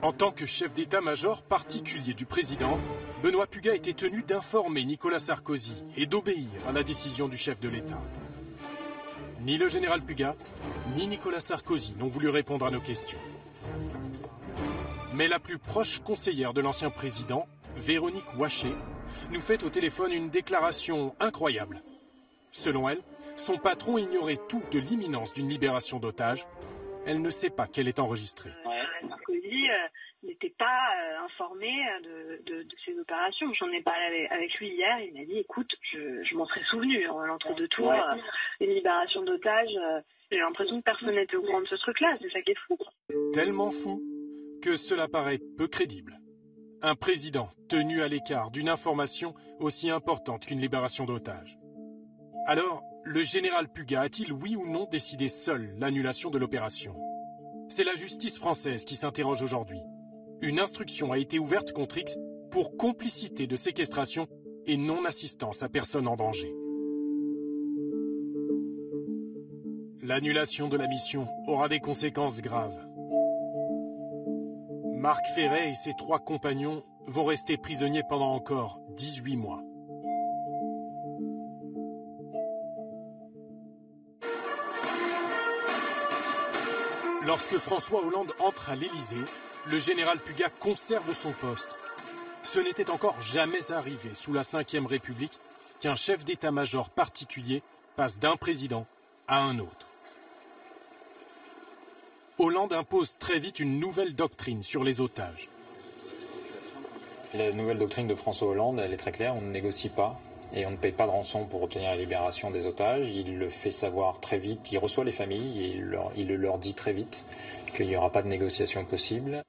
En tant que chef d'état-major particulier du président, Benoît Puga était tenu d'informer Nicolas Sarkozy et d'obéir à la décision du chef de l'État. Ni le général Puga, ni Nicolas Sarkozy n'ont voulu répondre à nos questions. Mais la plus proche conseillère de l'ancien président, Véronique Waché, nous fait au téléphone une déclaration incroyable. Selon elle, son patron ignorait tout de l'imminence d'une libération d'otages. Elle ne sait pas qu'elle est enregistrée. N'était pas informé de ces opérations. J'en ai parlé avec lui hier, il m'a dit, écoute, je m'en serais souvenu, en l'entre-deux-tours, une libération d'otages, j'ai l'impression que personne n'était au courant de ce truc-là, c'est ça qui est fou. Tellement fou que cela paraît peu crédible. Un président tenu à l'écart d'une information aussi importante qu'une libération d'otages. Alors, le général Puga a-t-il oui ou non décidé seul l'annulation de l'opération? C'est la justice française qui s'interroge aujourd'hui. Une instruction a été ouverte contre X pour complicité de séquestration et non-assistance à personne en danger. L'annulation de la mission aura des conséquences graves. Marc Féret et ses 3 compagnons vont rester prisonniers pendant encore 18 mois. Lorsque François Hollande entre à l'Élysée, le général Puga conserve son poste. Ce n'était encore jamais arrivé sous la Ve République qu'un chef d'état-major particulier passe d'un président à un autre. Hollande impose très vite une nouvelle doctrine sur les otages. La nouvelle doctrine de François Hollande, elle est très claire, on ne négocie pas et on ne paye pas de rançon pour obtenir la libération des otages. Il le fait savoir très vite, il reçoit les familles et il leur dit très vite qu'il n'y aura pas de négociation possible.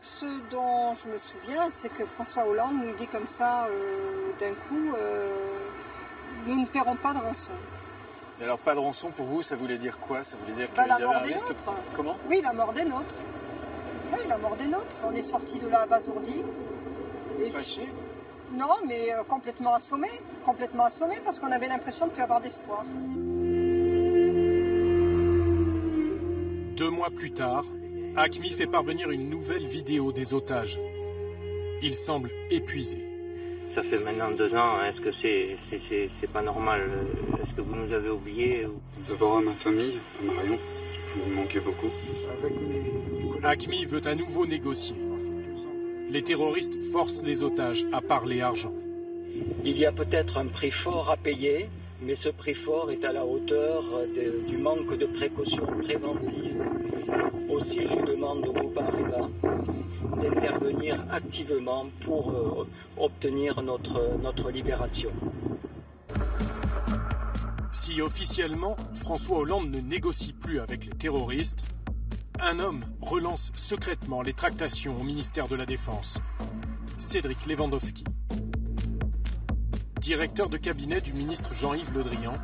Ce dont je me souviens, c'est que François Hollande nous dit comme ça, d'un coup, nous ne paierons pas de rançon. Et alors pas de rançon pour vous, ça voulait dire quoi? Ça voulait dire que la mort des nôtres. Comment? Oui, la mort des nôtres. Oui, la mort des nôtres. On est sortis de là abasourdis. Fâchés? Non, mais complètement assommés. Complètement assommés parce qu'on avait l'impression de ne plus avoir d'espoir. 2 mois plus tard, ACMI fait parvenir une nouvelle vidéo des otages. Ils semblent épuisés. Ça fait maintenant 2 ans, est-ce que c'est pas normal? Est-ce que vous nous avez oubliés? D'abord à ma famille, à Marion, vous me manquez beaucoup. ACMI veut à nouveau négocier. Les terroristes forcent les otages à parler argent. Il y a peut-être un prix fort à payer, mais ce prix fort est à la hauteur du manque de précaution préventive. Aussi, je demande au groupe Areva d'intervenir activement pour obtenir notre libération. Si officiellement, François Hollande ne négocie plus avec les terroristes, un homme relance secrètement les tractations au ministère de la Défense. Cédric Lewandowski. Directeur de cabinet du ministre Jean-Yves Le Drian,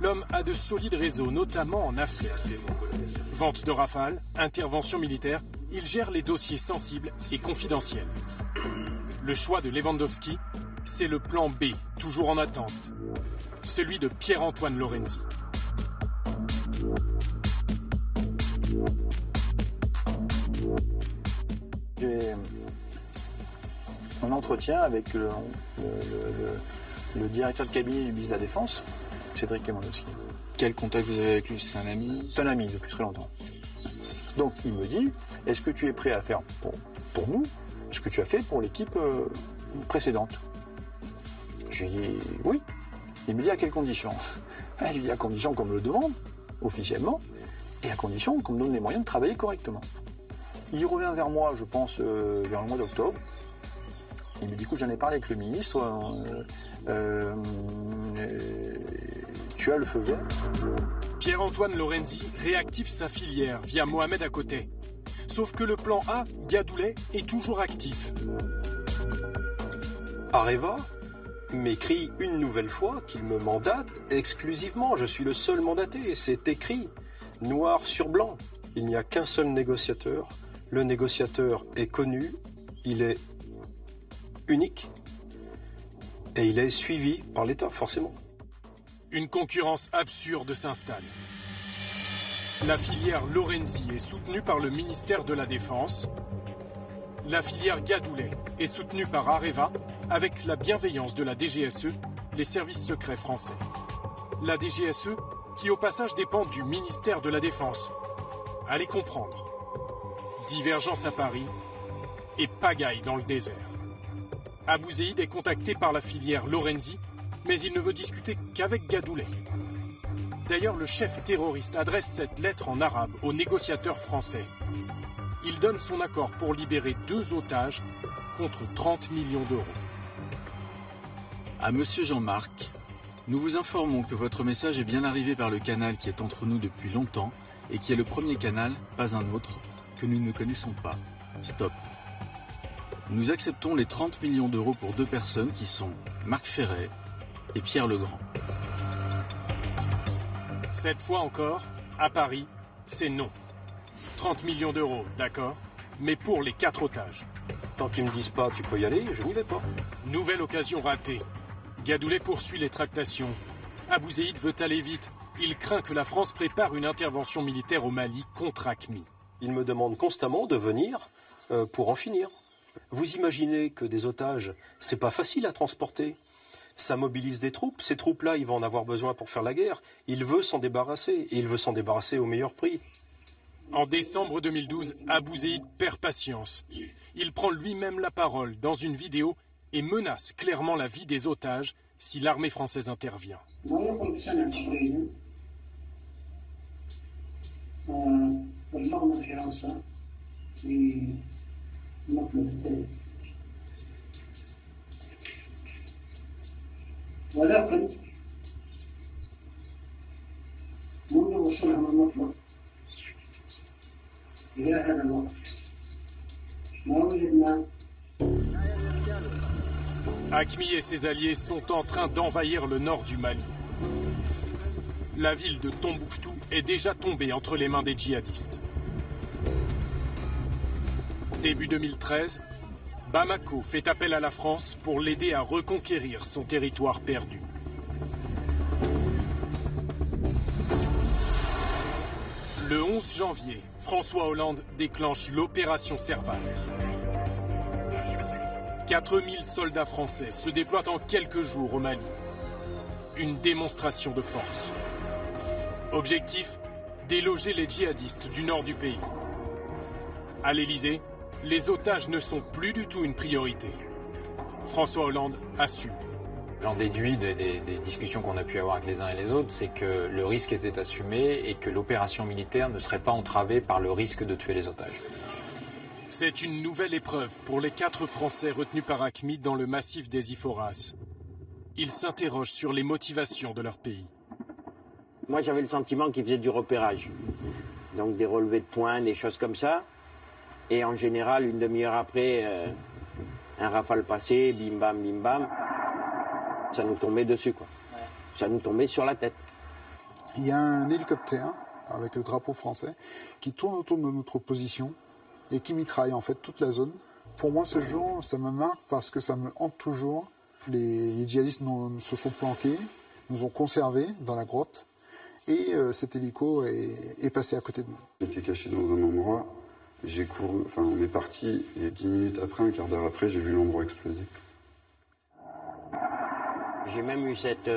l'homme a de solides réseaux, notamment en Afrique. Vente de rafales, intervention militaire, il gère les dossiers sensibles et confidentiels. Le choix de Lewandowski, c'est le plan B, toujours en attente. Celui de Pierre-Antoine Lorenzi. J'ai un entretien avec le directeur de cabinet du ministre de la Défense, Cédric Lewandowski. Quel contact vous avez avec lui? C'est un ami? C'est un ami depuis très longtemps. Donc il me dit, est-ce que tu es prêt à faire pour nous ce que tu as fait pour l'équipe précédente? Je lui dis oui. Il me dit à quelles conditions? Je lui dis à condition qu'on me le demande officiellement et à condition qu'on me donne les moyens de travailler correctement. Il revient vers moi, je pense, vers le mois d'octobre. Il me dit, écoute, j'en ai parlé avec le ministre. Tu as le feu vert. Pierre-Antoine Lorenzi réactive sa filière via Mohamed Akotey. Sauf que le plan A, Gadoulet, est toujours actif. Areva m'écrit une nouvelle fois qu'il me mandate exclusivement. Je suis le seul mandaté. C'est écrit noir sur blanc. Il n'y a qu'un seul négociateur. Le négociateur est connu. Il est unique. Et il est suivi par l'État, forcément. Une concurrence absurde s'installe. La filière Lorenzi est soutenue par le ministère de la Défense. La filière Gadoulet est soutenue par Areva avec la bienveillance de la DGSE, les services secrets français. La DGSE qui au passage dépend du ministère de la Défense. Allez comprendre. Divergence à Paris et pagaille dans le désert. Abou Zeid est contacté par la filière Lorenzi, mais il ne veut discuter qu'avec Gadoulet. D'ailleurs, le chef terroriste adresse cette lettre en arabe aux négociateurs français. Il donne son accord pour libérer 2 otages contre 30 millions d'euros. À Monsieur Jean-Marc, nous vous informons que votre message est bien arrivé par le canal qui est entre nous depuis longtemps et qui est le premier canal, pas un autre, que nous ne connaissons pas. Stop. Nous acceptons les 30 millions d'euros pour 2 personnes qui sont Marc Féret et Pierre Legrand. Cette fois encore, à Paris, c'est non. 30 millions d'euros, d'accord, mais pour les 4 otages. Tant qu'ils ne me disent pas tu peux y aller, je n'y vais pas. Nouvelle occasion ratée. Gadoulet poursuit les tractations. Abou Zeid veut aller vite. Il craint que la France prépare une intervention militaire au Mali contre ACMI. Il me demande constamment de venir pour en finir. Vous imaginez que des otages, c'est pas facile à transporter. Ça mobilise des troupes. Ces troupes-là, il va en avoir besoin pour faire la guerre. Il veut s'en débarrasser. Et il veut s'en débarrasser au meilleur prix. En décembre 2012, Abou Zeid perd patience. Il prend lui-même la parole dans une vidéo et menace clairement la vie des otages si l'armée française intervient. AQMI et ses alliés sont en train d'envahir le nord du Mali. La ville de Tombouctou est déjà tombée entre les mains des djihadistes. Début 2013, Bamako fait appel à la France pour l'aider à reconquérir son territoire perdu. Le 11 janvier, François Hollande déclenche l'opération Serval. 4000 soldats français se déploient en quelques jours au Mali. Une démonstration de force. Objectif, déloger les djihadistes du nord du pays. À l'Élysée, les otages ne sont plus du tout une priorité. François Hollande assume. J'en déduis des discussions qu'on a pu avoir avec les uns et les autres, c'est que le risque était assumé et que l'opération militaire ne serait pas entravée par le risque de tuer les otages. C'est une nouvelle épreuve pour les 4 Français retenus par AQMI dans le massif des Ifoghas. Ils s'interrogent sur les motivations de leur pays. Moi, j'avais le sentiment qu'ils faisaient du repérage. Donc des relevés de points, des choses comme ça. Et en général, une demi-heure après, un rafale passé, bim bam, bim bam. Ça nous tombait dessus, quoi. Ça nous tombait sur la tête. Il y a un hélicoptère avec le drapeau français qui tourne autour de notre position et qui mitraille en fait toute la zone. Pour moi, ce jour, ça me marque parce que ça me hante toujours. Les djihadistes se sont planqués, nous ont conservés dans la grotte et cet hélico est passé à côté de nous. J'étais caché dans un endroit, j'ai couru, enfin on est parti et 10 minutes après, un quart d'heure après, j'ai vu l'endroit exploser. J'ai même eu cette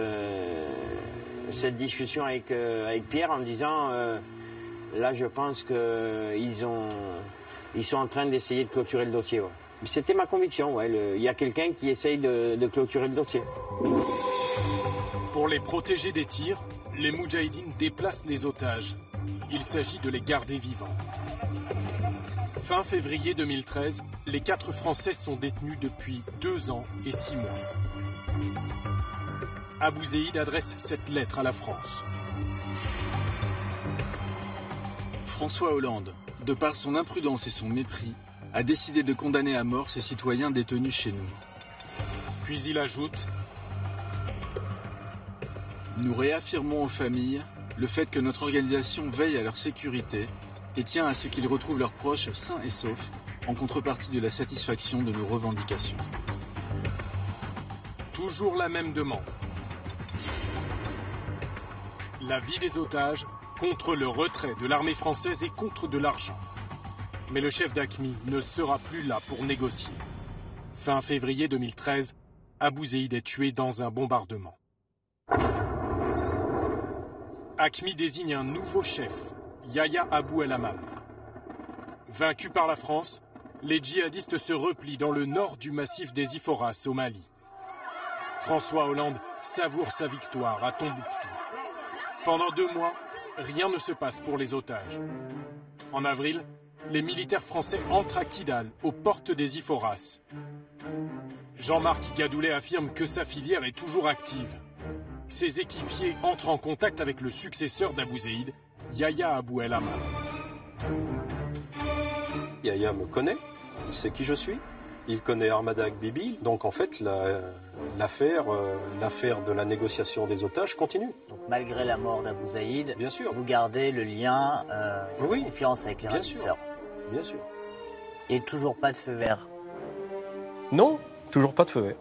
discussion avec Pierre en disant là je pense qu'ils sont en train d'essayer de clôturer le dossier. Ouais. C'était ma conviction, ouais, il y a quelqu'un qui essaye de clôturer le dossier. Pour les protéger des tirs, les Moudjahidines déplacent les otages. Il s'agit de les garder vivants. Fin février 2013, les 4 Français sont détenus depuis 2 ans et 6 mois. Abou Zeid adresse cette lettre à la France. François Hollande, de par son imprudence et son mépris, a décidé de condamner à mort ces citoyens détenus chez nous. Puis il ajoute : nous réaffirmons aux familles le fait que notre organisation veille à leur sécurité et tient à ce qu'ils retrouvent leurs proches sains et saufs en contrepartie de la satisfaction de nos revendications. Toujours la même demande. La vie des otages, contre le retrait de l'armée française et contre de l'argent. Mais le chef d'AQMI ne sera plus là pour négocier. Fin février 2013, Abou Zeid est tué dans un bombardement. AQMI désigne un nouveau chef, Yahya Abou El Hammam. Vaincu par la France, les djihadistes se replient dans le nord du massif des Ifoghas au Mali. François Hollande savoure sa victoire à Tombouctou. Pendant 2 mois, rien ne se passe pour les otages. En avril, les militaires français entrent à Kidal, aux portes des Ifoghas. Jean-Marc Gadoulet affirme que sa filière est toujours active. Ses équipiers entrent en contact avec le successeur d'Abou Zeid, Yahya Abou El Hammam. Yahya me connaît, il sait qui je suis. Il connaît Hamada Agbibi, donc en fait l'affaire de la négociation des otages continue. Donc malgré la mort d'Abou Zeid, bien sûr, vous gardez le lien oui, de confiance avec les ravisseurs. Bien sûr. Et toujours pas de feu vert. Non, toujours pas de feu vert.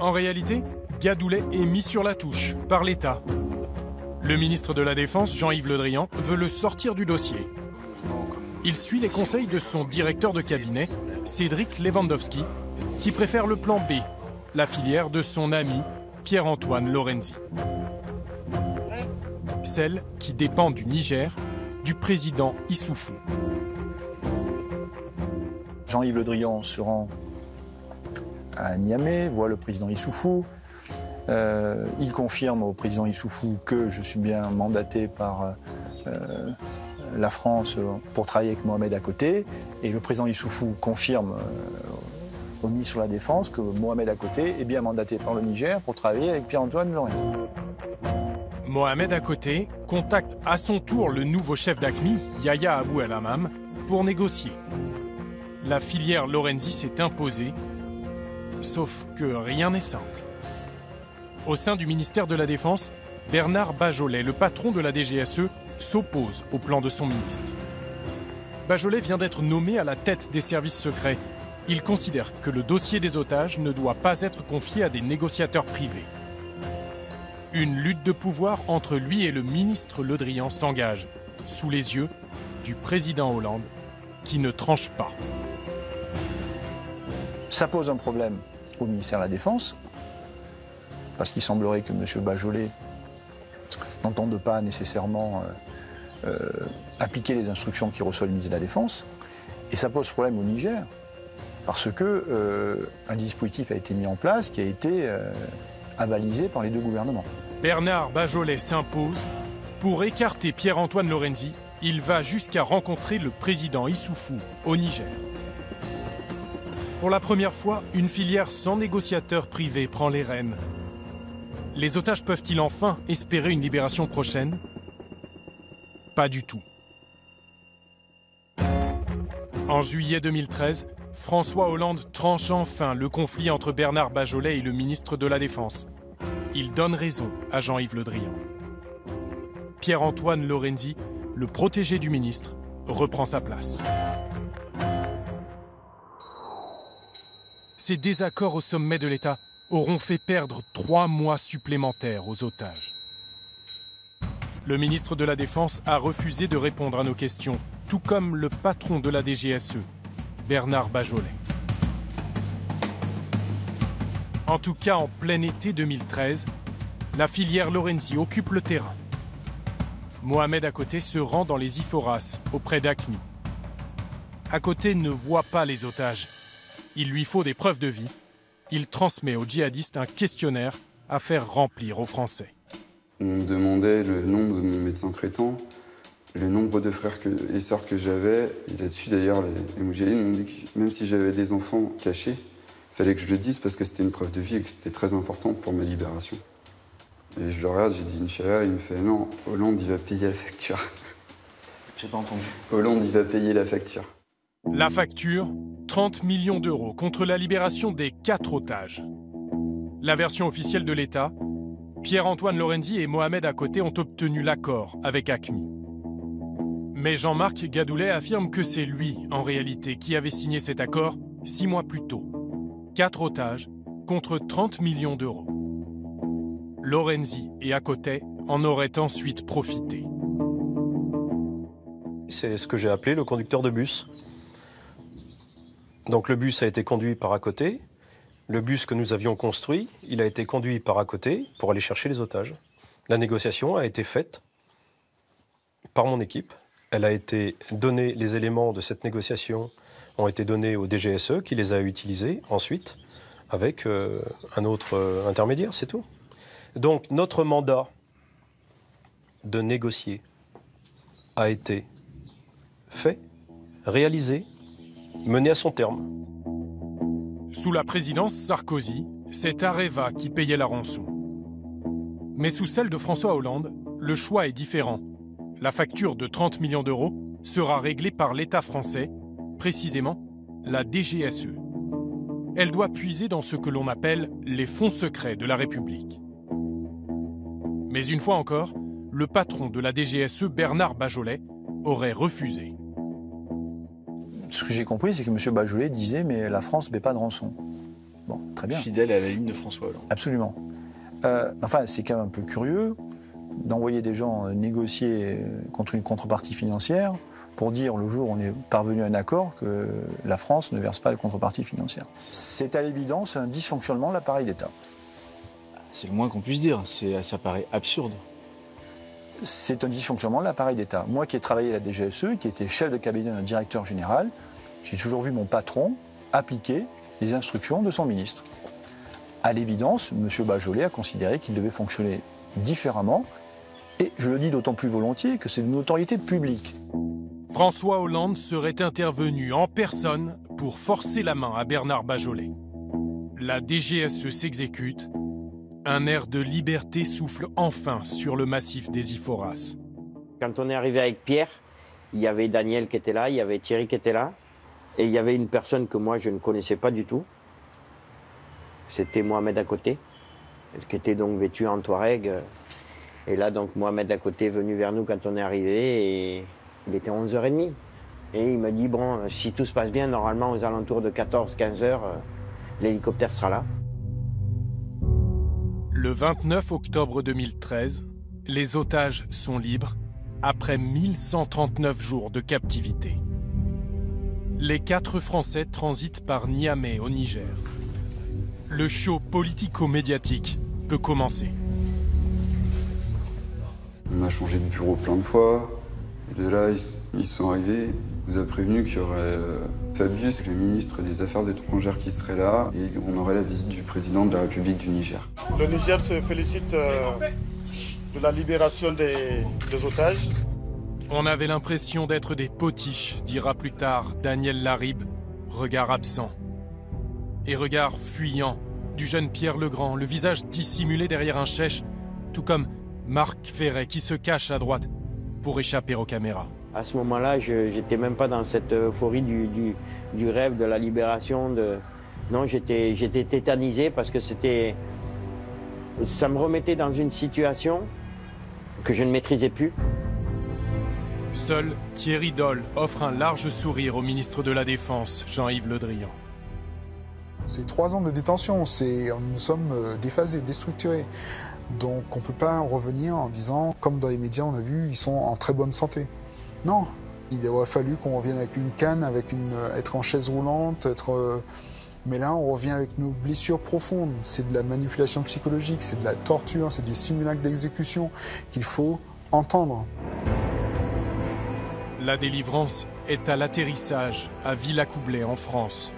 En réalité, Gadoulet est mis sur la touche par l'État. Le ministre de la Défense, Jean-Yves Le Drian, veut le sortir du dossier. Il suit les conseils de son directeur de cabinet, Cédric Lewandowski, qui préfère le plan B, la filière de son ami Pierre-Antoine Lorenzi. Celle qui dépend du Niger du président Issoufou. Jean-Yves Le Drian se rend à Niamey, voit le président Issoufou. Il confirme au président Issoufou que je suis bien mandaté par la France pour travailler avec Mohamed Akotey. Et le président Issoufou confirme au ministre de la Défense que Mohamed Akotey est bien mandaté par le Niger pour travailler avec Pierre-Antoine Lorenzi. Mohamed Akotey contacte à son tour le nouveau chef d'ACMI, Yahya Abou El Hammam, pour négocier. La filière Lorenzi s'est imposée, sauf que rien n'est simple. Au sein du ministère de la Défense, Bernard Bajolet, le patron de la DGSE, s'oppose au plan de son ministre. Bajolet vient d'être nommé à la tête des services secrets. Il considère que le dossier des otages ne doit pas être confié à des négociateurs privés. Une lutte de pouvoir entre lui et le ministre Le Drian s'engage, sous les yeux du président Hollande, qui ne tranche pas. Ça pose un problème au ministère de la Défense, parce qu'il semblerait que M. Bajolet n'entende pas nécessairement appliquer les instructions qu'il reçoit le ministre de la Défense. Et ça pose problème au Niger, parce qu'un dispositif a été mis en place qui a été avalisé par les deux gouvernements. Bernard Bajolet s'impose. Pour écarter Pierre-Antoine Lorenzi, il va jusqu'à rencontrer le président Issoufou au Niger. Pour la première fois, une filière sans négociateur privé prend les rênes. Les otages peuvent-ils enfin espérer une libération prochaine? Pas du tout. En juillet 2013, François Hollande tranche enfin le conflit entre Bernard Bajolet et le ministre de la Défense. Il donne raison à Jean-Yves Le Drian. Pierre-Antoine Lorenzi, le protégé du ministre, reprend sa place. Ces désaccords au sommet de l'État auront fait perdre 3 mois supplémentaires aux otages. Le ministre de la Défense a refusé de répondre à nos questions, tout comme le patron de la DGSE, Bernard Bajolet. En tout cas, en plein été 2013, la filière Lorenzi occupe le terrain. Mohamed Akotey se rend dans les Ifoghas, auprès d'ACMI. Akotey ne voit pas les otages. Il lui faut des preuves de vie. Il transmet aux djihadistes un questionnaire à faire remplir aux Français. On me demandait le nom de mon médecin traitant, le nombre de frères et sœurs que j'avais. Là-dessus, d'ailleurs, les moudjahidines m'ont dit que même si j'avais des enfants cachés, il fallait que je le dise parce que c'était une preuve de vie et que c'était très important pour ma libération. Et je le regarde, j'ai dit Inch'Allah, il me fait non, Hollande, il va payer la facture. J'ai pas entendu. Hollande, il va payer la facture. La facture, 30 millions d'euros contre la libération des 4 otages. La version officielle de l'État, Pierre-Antoine Lorenzi et Mohamed Akotey ont obtenu l'accord avec ACMI. Mais Jean-Marc Gadoulet affirme que c'est lui, en réalité, qui avait signé cet accord 6 mois plus tôt. 4 otages contre 30 millions d'euros. Lorenzi et Akotey en auraient ensuite profité. C'est ce que j'ai appelé le conducteur de bus. Donc le bus a été conduit par Akotey. Le bus que nous avions construit, il a été conduit par Akotey pour aller chercher les otages. La négociation a été faite par mon équipe. Elle a été donnée, les éléments de cette négociation ont été donnés au DGSE qui les a utilisés ensuite avec un autre intermédiaire, c'est tout. Donc notre mandat de négocier a été fait, réalisé, mené à son terme. Sous la présidence Sarkozy, c'est Areva qui payait la rançon. Mais sous celle de François Hollande, le choix est différent. La facture de 30 millions d'euros sera réglée par l'État français, précisément la DGSE. Elle doit puiser dans ce que l'on appelle les fonds secrets de la République. Mais une fois encore, le patron de la DGSE, Bernard Bajolet, aurait refusé. Ce que j'ai compris, c'est que M. Bajolet disait « mais la France ne paie pas de rançon ». Bon, très bien. Fidèle à la ligne de François Hollande. Absolument. Enfin, c'est quand même un peu curieux d'envoyer des gens négocier contre une contrepartie financière pour dire, le jour où on est parvenu à un accord, que la France ne verse pas la contrepartie financière. C'est à l'évidence un dysfonctionnement de l'appareil d'État. C'est le moins qu'on puisse dire, ça paraît absurde. c'est un dysfonctionnement de l'appareil d'État. Moi qui ai travaillé à la DGSE, qui était chef de cabinet d'un directeur général, j'ai toujours vu mon patron appliquer les instructions de son ministre. À l'évidence, M. Bajolet a considéré qu'il devait fonctionner différemment, et je le dis d'autant plus volontiers que c'est une autorité publique. François Hollande serait intervenu en personne pour forcer la main à Bernard Bajolet. La DGSE s'exécute. Un air de liberté souffle enfin sur le massif des Ifoghas. Quand on est arrivé avec Pierre, il y avait Daniel qui était là, il y avait Thierry qui était là, et il y avait une personne que moi je ne connaissais pas du tout. C'était Mohamed Akotey, qui était donc vêtu en Touareg. Et là, donc, Mohamed Akotey est venu vers nous quand on est arrivé, et il était 11h30. Et il m'a dit, bon, si tout se passe bien, normalement, aux alentours de 14-15h, l'hélicoptère sera là. Le 29 octobre 2013, les otages sont libres après 1139 jours de captivité. Les 4 Français transitent par Niamey au Niger. Le show politico-médiatique peut commencer. On a changé de bureau plein de fois. Et de là, ils sont arrivés. On nous a prévenu qu'il y aurait Fabius, le ministre des Affaires étrangères, qui serait là. Et on aurait la visite du président de la République du Niger. Le Niger se félicite de la libération des otages. On avait l'impression d'être des potiches, dira plus tard Daniel Larribe, regard absent. Et regard fuyant du jeune Pierre Legrand, le visage dissimulé derrière un chèche, tout comme Marc Féret qui se cache à droite pour échapper aux caméras. À ce moment-là, je n'étais même pas dans cette euphorie du rêve, de la libération. Non, j'étais tétanisé parce que c'était... Ça me remettait dans une situation que je ne maîtrisais plus. Seul, Thierry Doll offre un large sourire au ministre de la Défense, Jean-Yves Le Drian. C'est 3 ans de détention, nous sommes déphasés, déstructurés. Donc on ne peut pas revenir en disant, comme dans les médias on a vu, ils sont en très bonne santé. Non, il aurait fallu qu'on revienne avec une canne, être en chaise roulante, mais là on revient avec nos blessures profondes. C'est de la manipulation psychologique, c'est de la torture, c'est des simulacres d'exécution qu'il faut entendre. La délivrance est à l'atterrissage à Villacoublay en France,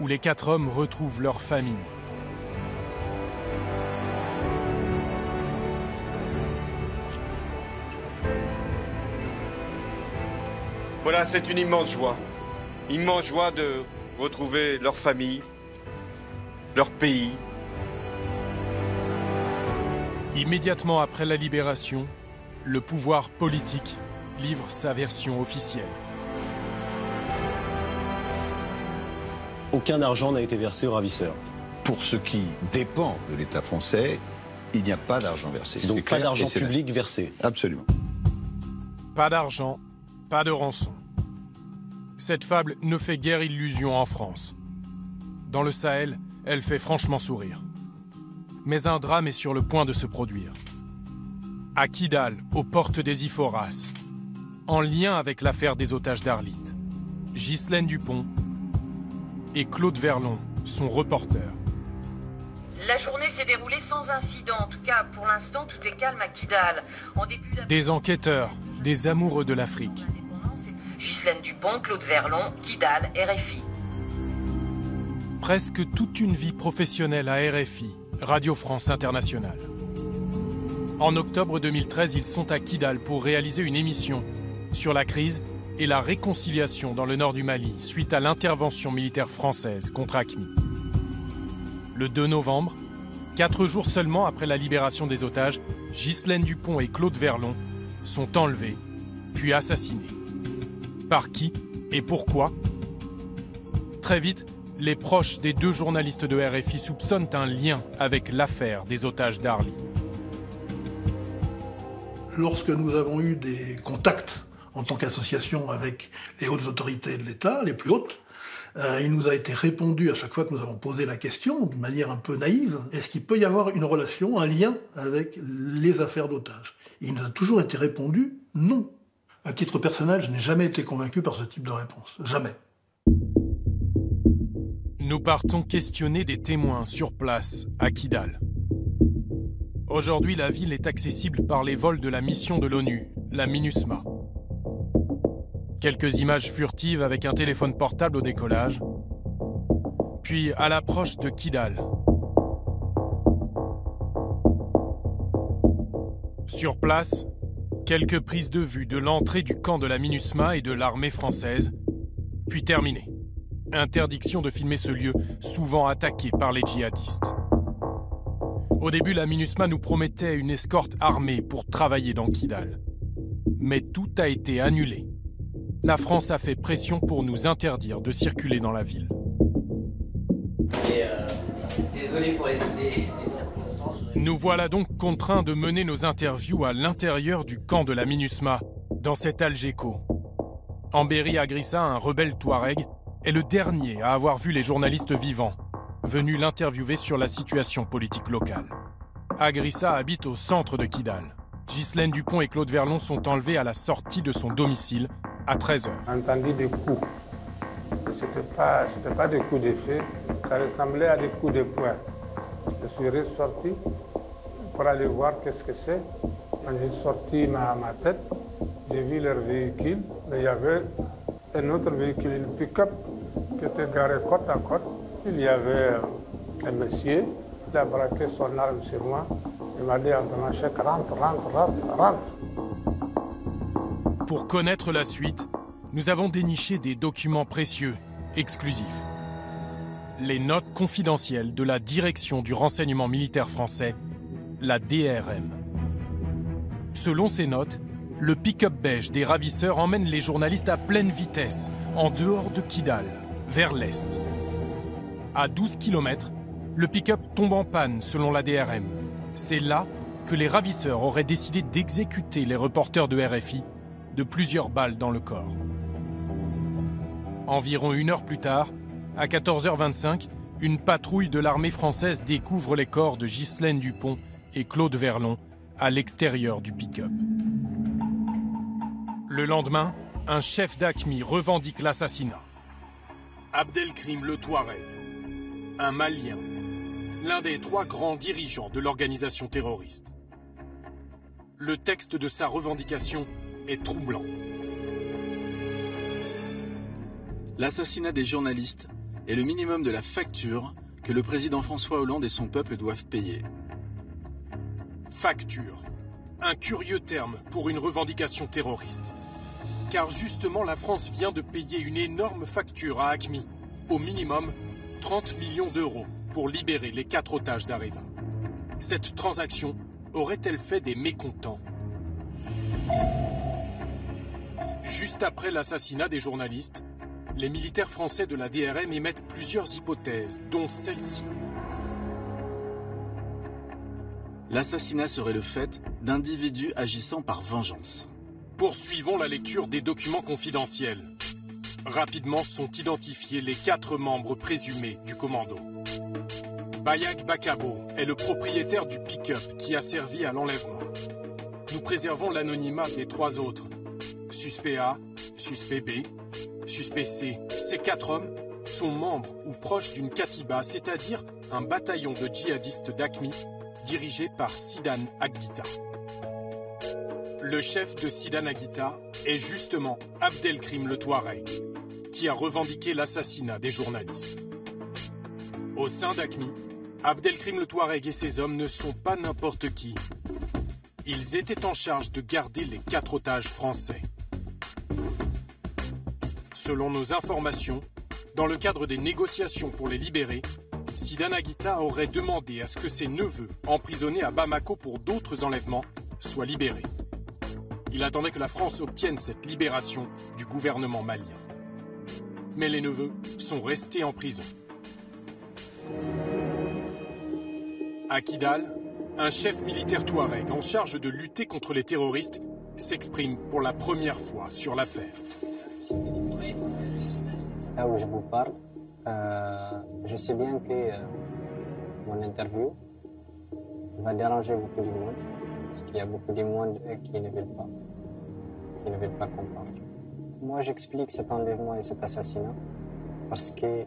où les 4 hommes retrouvent leur famille. Voilà, c'est une immense joie de retrouver leur famille, leur pays. Immédiatement après la libération, le pouvoir politique livre sa version officielle. Aucun argent n'a été versé aux ravisseurs. Pour ce qui dépend de l'État français, il n'y a pas d'argent versé. Donc pas d'argent public versé. Absolument. Pas d'argent, pas de rançon. Cette fable ne fait guère illusion en France. Dans le Sahel, elle fait franchement sourire. Mais un drame est sur le point de se produire. À Kidal, aux portes des Ifoghas, en lien avec l'affaire des otages d'Arlit, Ghislaine Dupont et Claude Verlon, son reporter. La journée s'est déroulée sans incident. En tout cas, pour l'instant, tout est calme à Kidal. Des enquêteurs, des amoureux de l'Afrique. Ghislaine Dupont, Claude Verlon, Kidal, RFI. Presque toute une vie professionnelle à RFI, Radio France Internationale. En octobre 2013, ils sont à Kidal pour réaliser une émission sur la crise et la réconciliation dans le nord du Mali suite à l'intervention militaire française contre AQMI. Le 2 novembre, 4 jours seulement après la libération des otages, Ghislaine Dupont et Claude Verlon sont enlevés, puis assassinés. Par qui et pourquoi? Très vite, les proches des 2 journalistes de RFI soupçonnent un lien avec l'affaire des otages d'Arlit. Lorsque nous avons eu des contacts en tant qu'association avec les hautes autorités de l'État, les plus hautes, il nous a été répondu à chaque fois que nous avons posé la question, de manière un peu naïve, est-ce qu'il peut y avoir une relation, un lien avec les affaires d'otages? Il nous a toujours été répondu non. À titre personnel, je n'ai jamais été convaincu par ce type de réponse. Jamais. Nous partons questionner des témoins sur place à Kidal. Aujourd'hui, la ville est accessible par les vols de la mission de l'ONU, la MINUSMA. Quelques images furtives avec un téléphone portable au décollage, puis à l'approche de Kidal. Sur place, quelques prises de vue de l'entrée du camp de la MINUSMA et de l'armée française, puis terminée. Interdiction de filmer ce lieu, souvent attaqué par les djihadistes. Au début, la MINUSMA nous promettait une escorte armée pour travailler dans Kidal. Mais tout a été annulé. La France a fait pression pour nous interdire de circuler dans la ville. Désolé pour les circonstances. Nous voilà donc contraints de mener nos interviews à l'intérieur du camp de la MINUSMA, dans cet Algeco. Ambéry Agrissa, un rebelle touareg, est le dernier à avoir vu les journalistes vivants, venus l'interviewer sur la situation politique locale. Agrissa habite au centre de Kidal. Ghislaine Dupont et Claude Verlon sont enlevés à la sortie de son domicile à 13h. Entendu des coups. C'était pas des coups d'effet, ça ressemblait à des coups de poing. Je suis ressorti pour aller voir qu'est-ce que c'est. Quand j'ai sorti ma tête, j'ai vu leur véhicule, mais il y avait un autre véhicule, une pick-up, qui était garé côte à côte. Il y avait un monsieur qui a braqué son arme sur moi. Il m'a dit en donnant un chèque, rentre. Pour connaître la suite, nous avons déniché des documents précieux, exclusifs. Les notes confidentielles de la direction du renseignement militaire français, la DRM. Selon ces notes, le pick-up beige des ravisseurs emmène les journalistes à pleine vitesse, en dehors de Kidal, vers l'est. À 12 km, le pick-up tombe en panne selon la DRM. C'est là que les ravisseurs auraient décidé d'exécuter les reporters de RFI de plusieurs balles dans le corps. Environ une heure plus tard, à 14h25, une patrouille de l'armée française découvre les corps de Ghislaine Dupont et Claude Verlon à l'extérieur du pick-up. Le lendemain, un chef d'ACMI revendique l'assassinat. Abdelkrim Le Touaret, un Malien, l'un des trois grands dirigeants de l'organisation terroriste. Le texte de sa revendication est troublant. L'assassinat des journalistes est le minimum de la facture que le président François Hollande et son peuple doivent payer. Facture, un curieux terme pour une revendication terroriste. Car justement, la France vient de payer une énorme facture à ACMI, au minimum 30 millions d'euros pour libérer les 4 otages d'Areva. Cette transaction aurait-elle fait des mécontents? Juste après l'assassinat des journalistes, les militaires français de la DRM émettent plusieurs hypothèses, dont celle-ci. L'assassinat serait le fait d'individus agissant par vengeance. Poursuivons la lecture des documents confidentiels. Rapidement sont identifiés les 4 membres présumés du commando. Baye Ag Bakabo est le propriétaire du pick-up qui a servi à l'enlèvement. Nous préservons l'anonymat des 3 autres. Suspect A, suspect B, suspect C. Ces 4 hommes sont membres ou proches d'une katiba, c'est-à-dire un bataillon de djihadistes d'ACMI dirigé par Sidan Ag Hitta. Le chef de Sidan Ag Hitta est justement Abdelkrim Le Touareg, qui a revendiqué l'assassinat des journalistes. Au sein d'ACMI, Abdelkrim Le Touareg et ses hommes ne sont pas n'importe qui. Ils étaient en charge de garder les 4 otages français. Selon nos informations, dans le cadre des négociations pour les libérer, Sidan Ag Hitta aurait demandé à ce que ses neveux, emprisonnés à Bamako pour d'autres enlèvements, soient libérés. Il attendait que la France obtienne cette libération du gouvernement malien. Mais les neveux sont restés en prison. À Kidal, un chef militaire touareg en charge de lutter contre les terroristes s'exprime pour la première fois sur l'affaire. Là où je vous parle, je sais bien que mon interview va déranger beaucoup de monde, parce qu'il y a beaucoup de monde qui ne veulent pas comprendre. Moi, j'explique cet enlèvement et cet assassinat parce que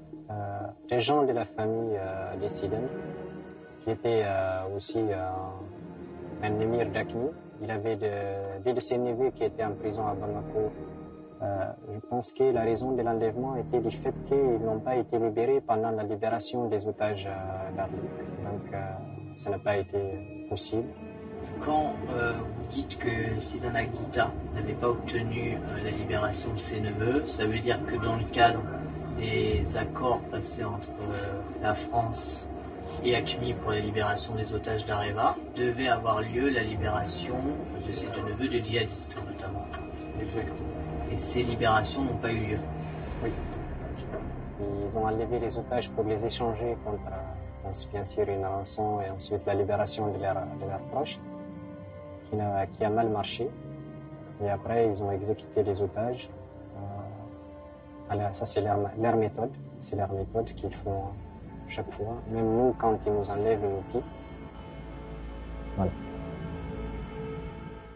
les gens de la famille des Sidan, qui étaient aussi un émir d'Akmi. Il avait des de ses neveux qui étaient en prison à Bamako. Je pense que la raison de l'enlèvement était le fait qu'ils n'ont pas été libérés pendant la libération des otages d'Arlit. Donc ça n'a pas été possible. Quand vous dites que Sidan Ag Hitta n'avait pas obtenu la libération de ses neveux, ça veut dire que dans le cadre des accords passés entre la France et ACMI pour la libération des otages d'Areva, devait avoir lieu la libération de ces deux neveux de djihadistes notamment. Exactement. Et ces libérations n'ont pas eu lieu. Oui. Ils ont enlevé les otages pour les échanger contre, bien sûr, une rançon et ensuite la libération de leurs proches, qui a mal marché. Et après, ils ont exécuté les otages. Alors ça, c'est leur méthode. C'est leur méthode qu'ils font chaque fois, même nous, quand ils nous enlèvent un outil. Voilà.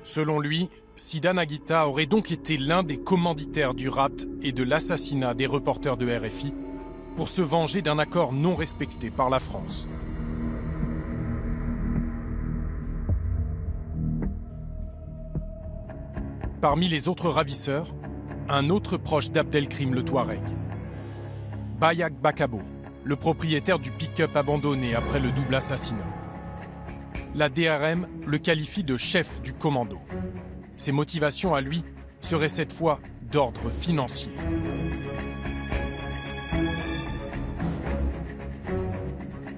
Selon lui, Sidan Ag Hitta aurait donc été l'un des commanditaires du rapt et de l'assassinat des reporters de RFI pour se venger d'un accord non respecté par la France. Parmi les autres ravisseurs, un autre proche d'Abdelkrim Le Touaret, Baye Ag Bakabo, le propriétaire du pick-up abandonné après le double assassinat. La DRM le qualifie de chef du commando. Ses motivations à lui seraient cette fois d'ordre financier.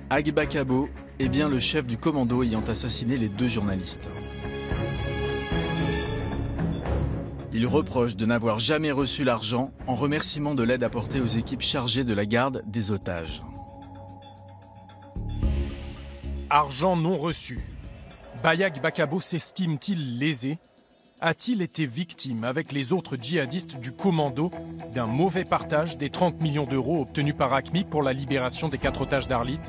Ag Bakabo est bien le chef du commando ayant assassiné les deux journalistes. Il reproche de n'avoir jamais reçu l'argent en remerciement de l'aide apportée aux équipes chargées de la garde des otages. Argent non reçu. Baye Ag Bakabo s'estime-t-il lésé? A-t-il été victime avec les autres djihadistes du commando d'un mauvais partage des 30 millions d'euros obtenus par ACMI pour la libération des 4 otages d'Arlit?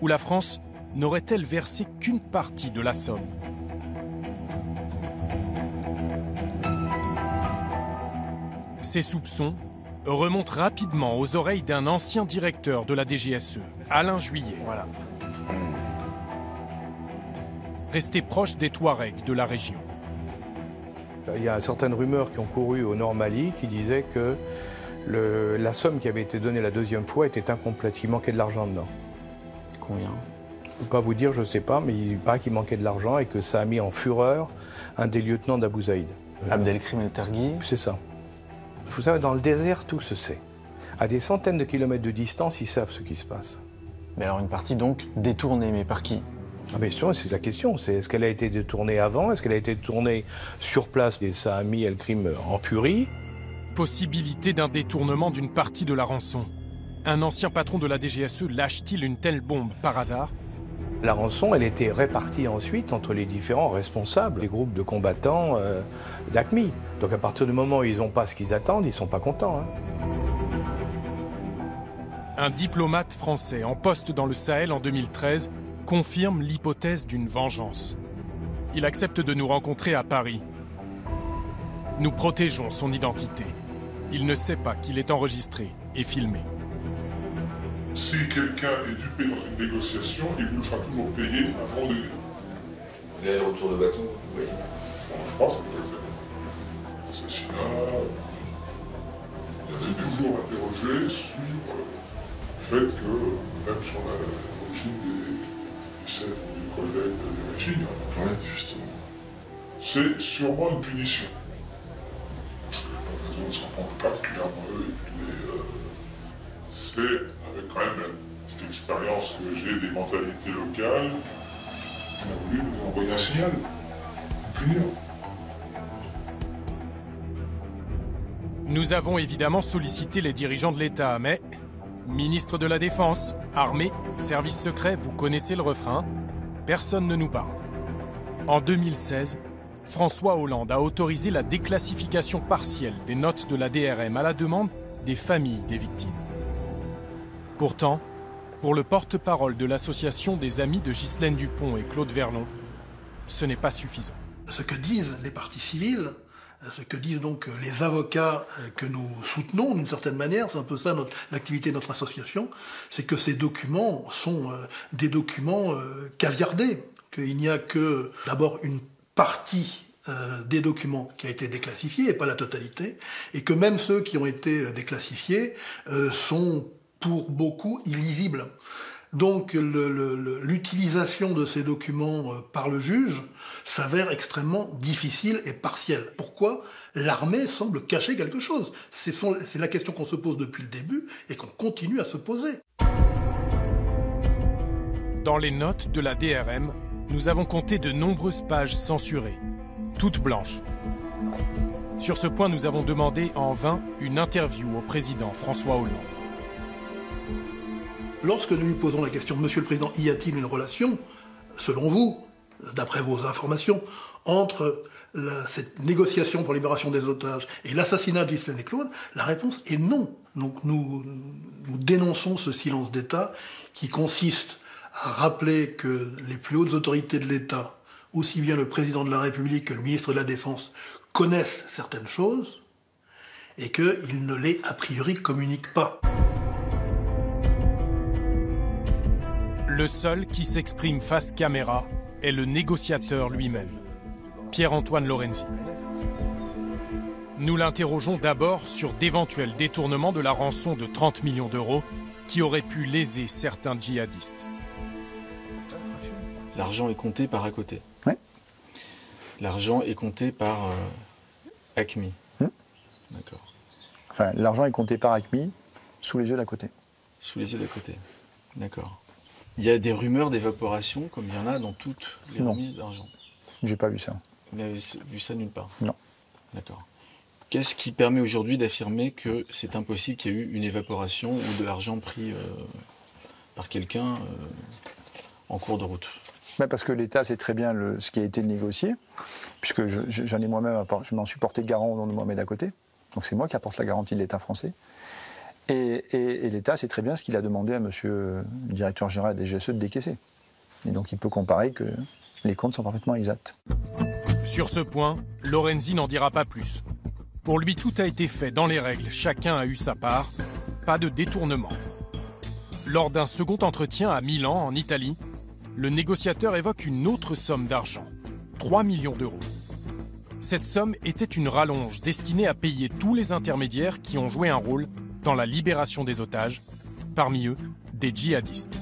Ou la France n'aurait-elle versé qu'une partie de la somme? Ces soupçons remontent rapidement aux oreilles d'un ancien directeur de la DGSE, Alain Juillet. Voilà. Resté proche des Touaregs de la région. Il y a certaines rumeurs qui ont couru au nord Mali qui disaient que la somme qui avait été donnée la deuxième fois était incomplète. Il manquait de l'argent dedans. Combien? Je ne peux pas vous dire, je ne sais pas, mais il paraît qu'il manquait de l'argent et que ça a mis en fureur un des lieutenants d'Abou Zeid. Abdelkrim El Targhi. C'est ça. Vous savez, dans le désert, tout se sait. À des centaines de kilomètres de distance, ils savent ce qui se passe. Mais alors une partie donc détournée, mais par qui? Ah bien sûr, c'est la question. Est-ce qu'elle a été détournée avant? Est-ce qu'elle a été détournée sur place? Et ça a mis El Crime en furie. Possibilité d'un détournement d'une partie de la rançon. Un ancien patron de la DGSE lâche-t-il une telle bombe par hasard? La rançon, elle était répartie ensuite entre les différents responsables des groupes de combattants d'ACMI. Donc à partir du moment où ils n'ont pas ce qu'ils attendent, ils ne sont pas contents. Un diplomate français en poste dans le Sahel en 2013 confirme l'hypothèse d'une vengeance. Il accepte de nous rencontrer à Paris. Nous protégeons son identité. Il ne sait pas qu'il est enregistré et filmé. Si quelqu'un est dupé dans une négociation, il nous fera toujours payer avant de... Le retour de bâton, vous voyez. Je pense que c'est l'assassinat. On est toujours interrogé sur le fait que, même sur l'origine des chefs du collègue de la fille, ouais, justement, c'est sûrement une punition. Parce que la raison ne s'en rend particulièrement eux, mais c'est avec quand même cette expérience que j'ai des mentalités locales, on a voulu nous envoyer un signal, punir. Nous avons évidemment sollicité les dirigeants de l'État, mais ministre de la Défense, armée, service secret, vous connaissez le refrain, personne ne nous parle. En 2016, François Hollande a autorisé la déclassification partielle des notes de la DRM à la demande des familles des victimes. Pourtant, pour le porte-parole de l'association des amis de Ghislaine Dupont et Claude Verlon, ce n'est pas suffisant. Ce que disent les parties civiles, ce que disent donc les avocats que nous soutenons d'une certaine manière, c'est un peu ça l'activité de notre association, c'est que ces documents sont des documents caviardés, qu'il n'y a que d'abord une partie des documents qui a été déclassifiée et pas la totalité, et que même ceux qui ont été déclassifiés sont pour beaucoup illisibles. Donc l'utilisation de ces documents par le juge s'avère extrêmement difficile et partielle. Pourquoi l'armée semble cacher quelque chose? C'est la question qu'on se pose depuis le début et qu'on continue à se poser. Dans les notes de la DRM, nous avons compté de nombreuses pages censurées, toutes blanches. Sur ce point, nous avons demandé en vain une interview au président François Hollande. Lorsque nous lui posons la question « Monsieur le Président, y a-t-il une relation, selon vous, d'après vos informations, entre cette négociation pour libération des otages et l'assassinat de Ghislaine et Claude ?» La réponse est non. Donc nous dénonçons ce silence d'État qui consiste à rappeler que les plus hautes autorités de l'État, aussi bien le Président de la République que le Ministre de la Défense, connaissent certaines choses et qu'ils ne les, a priori, communiquent pas. Le seul qui s'exprime face caméra est le négociateur lui-même, Pierre-Antoine Lorenzi. Nous l'interrogeons d'abord sur d'éventuels détournements de la rançon de 30 millions d'euros qui aurait pu léser certains djihadistes. L'argent est compté par Akotey. Ouais. L'argent est compté par ACMI. D'accord. Enfin, l'argent est compté par ACMI sous les yeux d'Akotey. Sous les yeux d'Akotey. D'accord. Il y a des rumeurs d'évaporation, comme il y en a dans toutes les remises d'argent. J'ai pas vu ça. Vous n'avez vu ça nulle part? Non. D'accord. Qu'est-ce qui permet aujourd'hui d'affirmer que c'est impossible qu'il y ait eu une évaporation ou de l'argent pris par quelqu'un en cours de route? Parce que l'État sait très bien ce qui a été négocié, puisque j'en ai moi-même, je m'en suis porté garant au nom de Mohamed Akotey, donc c'est moi qui apporte la garantie de l'État français. Et l'État sait très bien ce qu'il a demandé à monsieur le directeur général des DGSE de décaisser. Et donc il peut comparer que les comptes sont parfaitement exacts. Sur ce point, Lorenzi n'en dira pas plus. Pour lui, tout a été fait dans les règles, chacun a eu sa part, pas de détournement. Lors d'un second entretien à Milan, en Italie, le négociateur évoque une autre somme d'argent, 3 millions d'euros. Cette somme était une rallonge destinée à payer tous les intermédiaires qui ont joué un rôle dans la libération des otages, parmi eux, des djihadistes.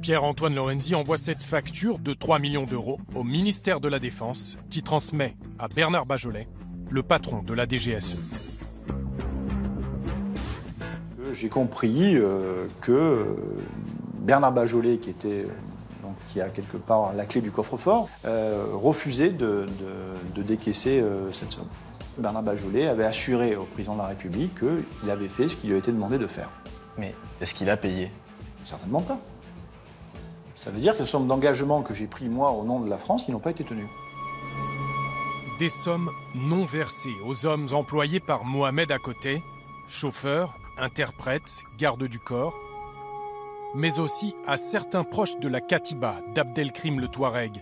Pierre-Antoine Lorenzi envoie cette facture de 3 millions d'euros au ministère de la Défense, qui transmet à Bernard Bajolet, le patron de la DGSE. J'ai compris que Bernard Bajolet, qui était... qui a quelque part la clé du coffre-fort, refusait de décaisser cette somme. Bernard Bajolet avait assuré au président de la République qu'il avait fait ce qui lui a été demandé de faire. Mais est-ce qu'il a payé? Certainement pas. Ça veut dire que les sommes d'engagement que j'ai prises moi au nom de la France qui n'ont pas été tenues. Des sommes non versées aux hommes employés par Mohamed Akotey, chauffeur, interprète, garde du corps, mais aussi à certains proches de la Katiba d'Abdelkrim Le Touaret,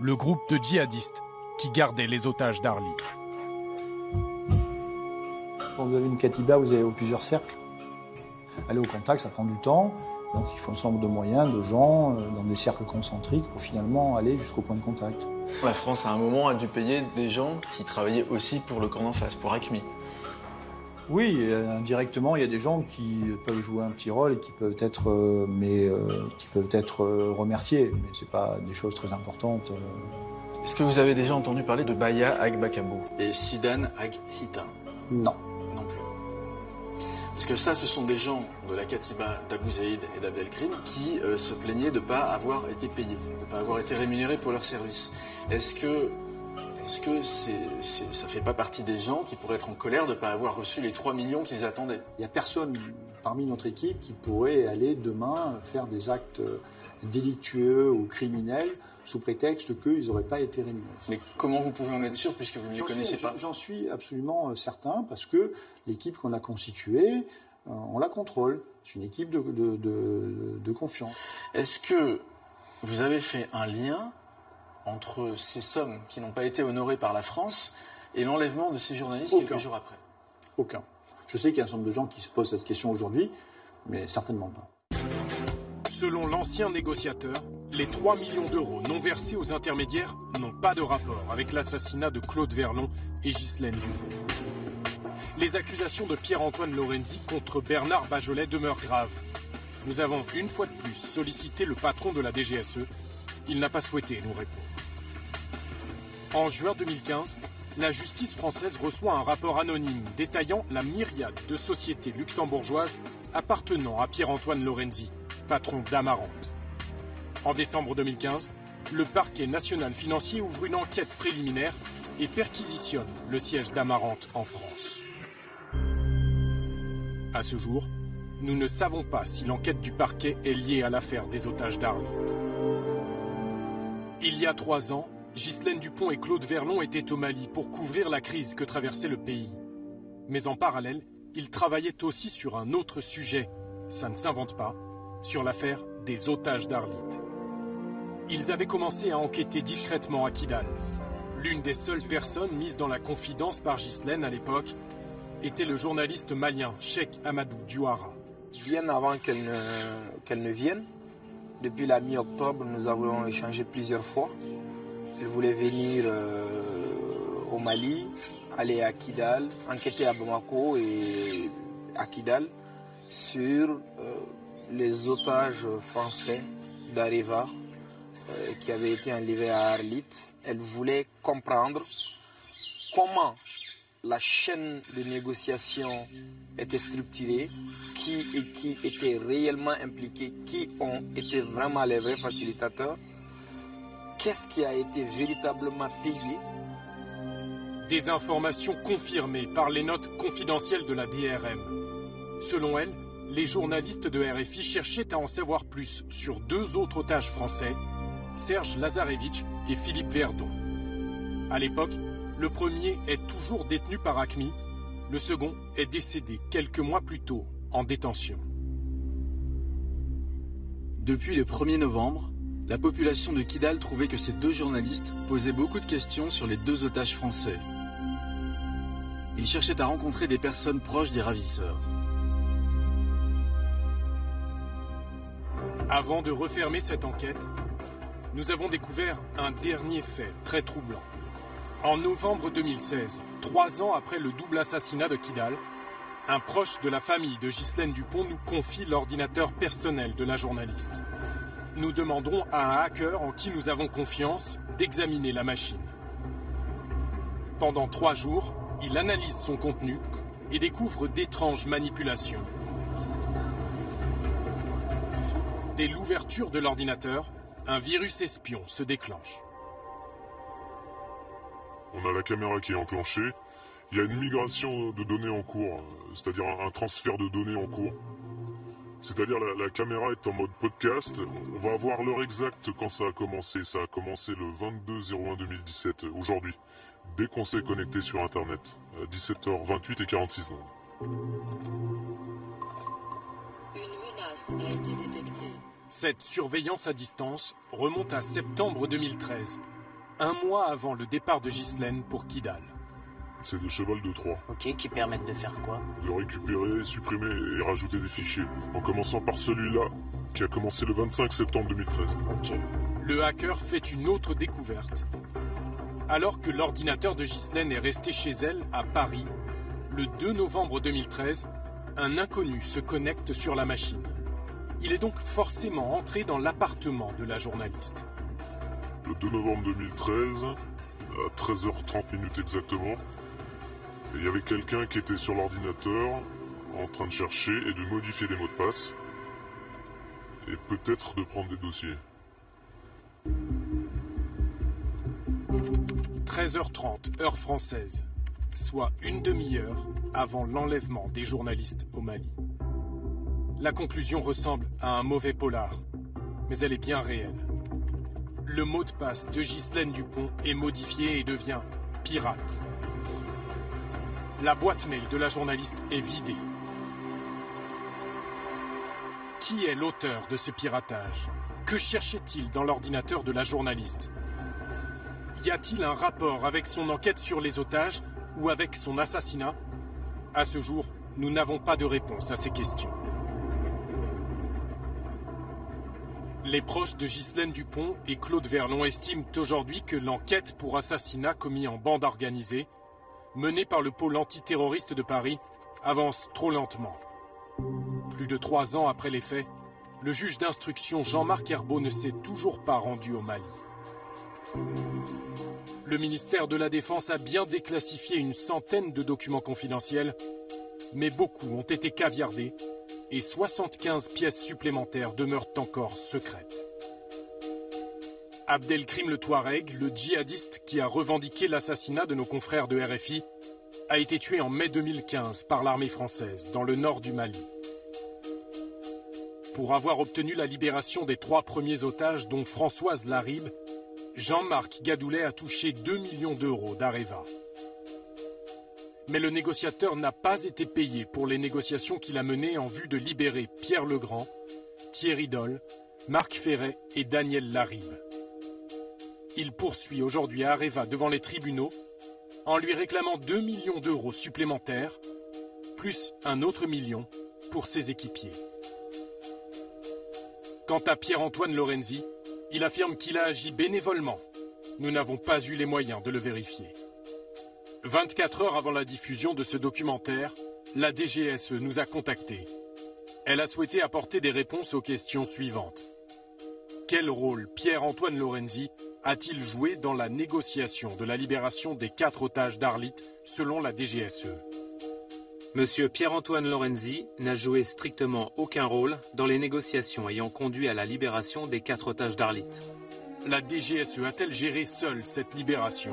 le groupe de djihadistes qui gardait les otages d'Arlit. Quand vous avez une Katiba, vous avez plusieurs cercles. Aller au contact, ça prend du temps, donc il faut un certain nombre de moyens, de gens, dans des cercles concentriques pour finalement aller jusqu'au point de contact. La France, à un moment, a dû payer des gens qui travaillaient aussi pour le camp d'en face, pour ACMI. Oui, indirectement, il y a des gens qui peuvent jouer un petit rôle et qui peuvent être remerciés, mais c'est pas des choses très importantes. Est-ce que vous avez déjà entendu parler de Baye Ag Bakabo et Sidan Ag Hitta? Non. Non plus. Parce que ça, ce sont des gens de la Katiba d'Abou Zeid et d'Abdelkrim qui se plaignaient de ne pas avoir été payés, de ne pas avoir été rémunérés pour leur service. Est-ce que ça ne fait pas partie des gens qui pourraient être en colère de ne pas avoir reçu les 3 millions qu'ils attendaient? Il n'y a personne parmi notre équipe qui pourrait aller demain faire des actes délictueux ou criminels sous prétexte qu'ils n'auraient pas été rémunérés. Mais comment vous pouvez en être sûr puisque vous ne les connaissez pas? J'en suis absolument certain parce que l'équipe qu'on a constituée, on la contrôle. C'est une équipe de confiance. Est-ce que vous avez fait un lien entre ces sommes qui n'ont pas été honorées par la France et l'enlèvement de ces journalistes quelques jours après? Aucun. Je sais qu'il y a un certain nombre de gens qui se posent cette question aujourd'hui, mais certainement pas. Selon l'ancien négociateur, Les 3 millions d'euros non versés aux intermédiaires n'ont pas de rapport avec l'assassinat de Claude Verlon et Ghislaine Dupont. Les accusations de Pierre-Antoine Lorenzi contre Bernard Bajolet demeurent graves. Nous avons une fois de plus sollicité le patron de la DGSE. Il n'a pas souhaité nous répondre. En juin 2015, la justice française reçoit un rapport anonyme détaillant la myriade de sociétés luxembourgeoises appartenant à Pierre-Antoine Lorenzi, patron d'Amarante. En décembre 2015, le parquet national financier ouvre une enquête préliminaire et perquisitionne le siège d'Amarante en France. À ce jour, nous ne savons pas si l'enquête du parquet est liée à l'affaire des otages d'Arlit. Il y a 3 ans, Ghislaine Dupont et Claude Verlon étaient au Mali pour couvrir la crise que traversait le pays. Mais en parallèle, ils travaillaient aussi sur un autre sujet, ça ne s'invente pas, sur l'affaire des otages d'Arlit. Ils avaient commencé à enquêter discrètement à Kidal. L'une des seules personnes mises dans la confidence par Ghislaine à l'époque était le journaliste malien Cheikh Amadou Diouara. Bien avant qu'elle ne vienne, depuis la mi-octobre, nous avons échangé plusieurs fois. Elle voulait venir au Mali, aller à Kidal, enquêter à Bamako et à Kidal sur les otages français d'Areva qui avaient été enlevés à Arlit. Elle voulait comprendre comment la chaîne de négociation était structurée, qui était réellement impliqués, qui ont été vraiment les vrais facilitateurs. Qu'est-ce qui a été véritablement payé? Des informations confirmées par les notes confidentielles de la DRM. Selon elle, les journalistes de RFI cherchaient à en savoir plus sur 2 autres otages français, Serge Lazarevitch et Philippe Verdon. À l'époque, le premier est toujours détenu par ACMI, le second est décédé quelques mois plus tôt en détention. Depuis le 1er novembre, la population de Kidal trouvait que ces 2 journalistes posaient beaucoup de questions sur les 2 otages français. Ils cherchaient à rencontrer des personnes proches des ravisseurs. Avant de refermer cette enquête, nous avons découvert un dernier fait très troublant. En novembre 2016, 3 ans après le double assassinat de Kidal, un proche de la famille de Ghislaine Dupont nous confie l'ordinateur personnel de la journaliste. Nous demanderons à un hacker en qui nous avons confiance d'examiner la machine. Pendant 3 jours, il analyse son contenu et découvre d'étranges manipulations. Dès l'ouverture de l'ordinateur, un virus espion se déclenche. On a la caméra qui est enclenchée. Il y a une migration de données en cours, c'est-à-dire un transfert de données en cours. C'est-à-dire la caméra est en mode podcast. On va avoir l'heure exacte quand ça a commencé. Ça a commencé le 22/01/2017, aujourd'hui. Dès qu'on s'est connecté sur Internet, à 17h28:46. Une menace a été détectée. Cette surveillance à distance remonte à septembre 2013, 1 mois avant le départ de Ghislaine pour Kidal. C'est des chevals de Troie. Ok, qui permettent de faire quoi? De récupérer, supprimer et rajouter des fichiers, en commençant par celui-là, qui a commencé le 25 septembre 2013. Ok. Le hacker fait une autre découverte. Alors que l'ordinateur de Ghislaine est resté chez elle, à Paris, le 2 novembre 2013, un inconnu se connecte sur la machine. Il est donc forcément entré dans l'appartement de la journaliste. Le 2 novembre 2013, à 13h30 exactement, il y avait quelqu'un qui était sur l'ordinateur en train de chercher et de modifier les mots de passe et peut-être de prendre des dossiers. 13h30, heure française, soit une demi-heure avant l'enlèvement des journalistes au Mali. La conclusion ressemble à un mauvais polar, mais elle est bien réelle. Le mot de passe de Ghislaine Dupont est modifié et devient « pirate ». La boîte mail de la journaliste est vidée. Qui est l'auteur de ce piratage? Que cherchait-il dans l'ordinateur de la journaliste? Y a-t-il un rapport avec son enquête sur les otages ou avec son assassinat? À ce jour, nous n'avons pas de réponse à ces questions. Les proches de Ghislaine Dupont et Claude Verlon estiment aujourd'hui que l'enquête pour assassinat commis en bande organisée, menée par le pôle antiterroriste de Paris, avance trop lentement. Plus de 3 ans après les faits, le juge d'instruction Jean-Marc Herbeau ne s'est toujours pas rendu au Mali. Le ministère de la Défense a bien déclassifié une centaine de documents confidentiels, mais beaucoup ont été caviardés et 75 pièces supplémentaires demeurent encore secrètes. Abdelkrim Le Touaret, le djihadiste qui a revendiqué l'assassinat de nos confrères de RFI, a été tué en mai 2015 par l'armée française dans le nord du Mali. Pour avoir obtenu la libération des 3 premiers otages, dont Françoise Larribe, Jean-Marc Gadoulet a touché 2 millions d'euros d'Areva. Mais le négociateur n'a pas été payé pour les négociations qu'il a menées en vue de libérer Pierre Legrand, Thierry Doll, Marc Féret et Daniel Larribe. Il poursuit aujourd'hui Areva devant les tribunaux en lui réclamant 2 millions d'euros supplémentaires, plus un autre million pour ses équipiers. Quant à Pierre-Antoine Lorenzi, il affirme qu'il a agi bénévolement. Nous n'avons pas eu les moyens de le vérifier. 24 heures avant la diffusion de ce documentaire, la DGSE nous a contactés. Elle a souhaité apporter des réponses aux questions suivantes. Quel rôle Pierre-Antoine Lorenzi a-t-il joué dans la négociation de la libération des 4 otages d'Arlit, selon la DGSE? Monsieur Pierre-Antoine Lorenzi n'a joué strictement aucun rôle dans les négociations ayant conduit à la libération des 4 otages d'Arlit. La DGSE a-t-elle géré seule cette libération?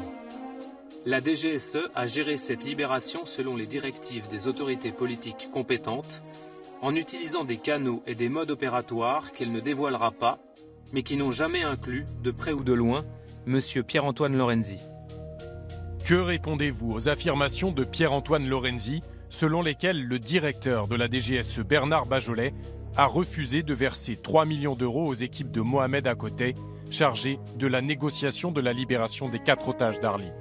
La DGSE a géré cette libération selon les directives des autorités politiques compétentes, en utilisant des canaux et des modes opératoires qu'elle ne dévoilera pas, mais qui n'ont jamais inclus, de près ou de loin, M. Pierre-Antoine Lorenzi. Que répondez-vous aux affirmations de Pierre-Antoine Lorenzi, selon lesquelles le directeur de la DGSE, Bernard Bajolet, a refusé de verser 3 millions d'euros aux équipes de Mohamed Akotey, chargées de la négociation de la libération des 4 otages d'Arlit?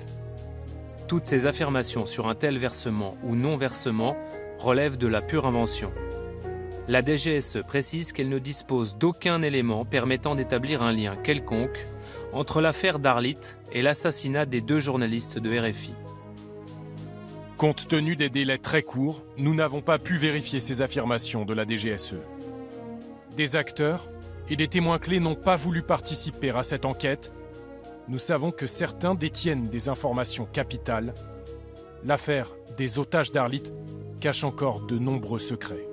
Toutes ces affirmations sur un tel versement ou non-versement relèvent de la pure invention. La DGSE précise qu'elle ne dispose d'aucun élément permettant d'établir un lien quelconque entre l'affaire d'Arlit et l'assassinat des 2 journalistes de RFI. Compte tenu des délais très courts, nous n'avons pas pu vérifier ces affirmations de la DGSE. Des acteurs et des témoins clés n'ont pas voulu participer à cette enquête. Nous savons que certains détiennent des informations capitales. L'affaire des otages d'Arlit cache encore de nombreux secrets.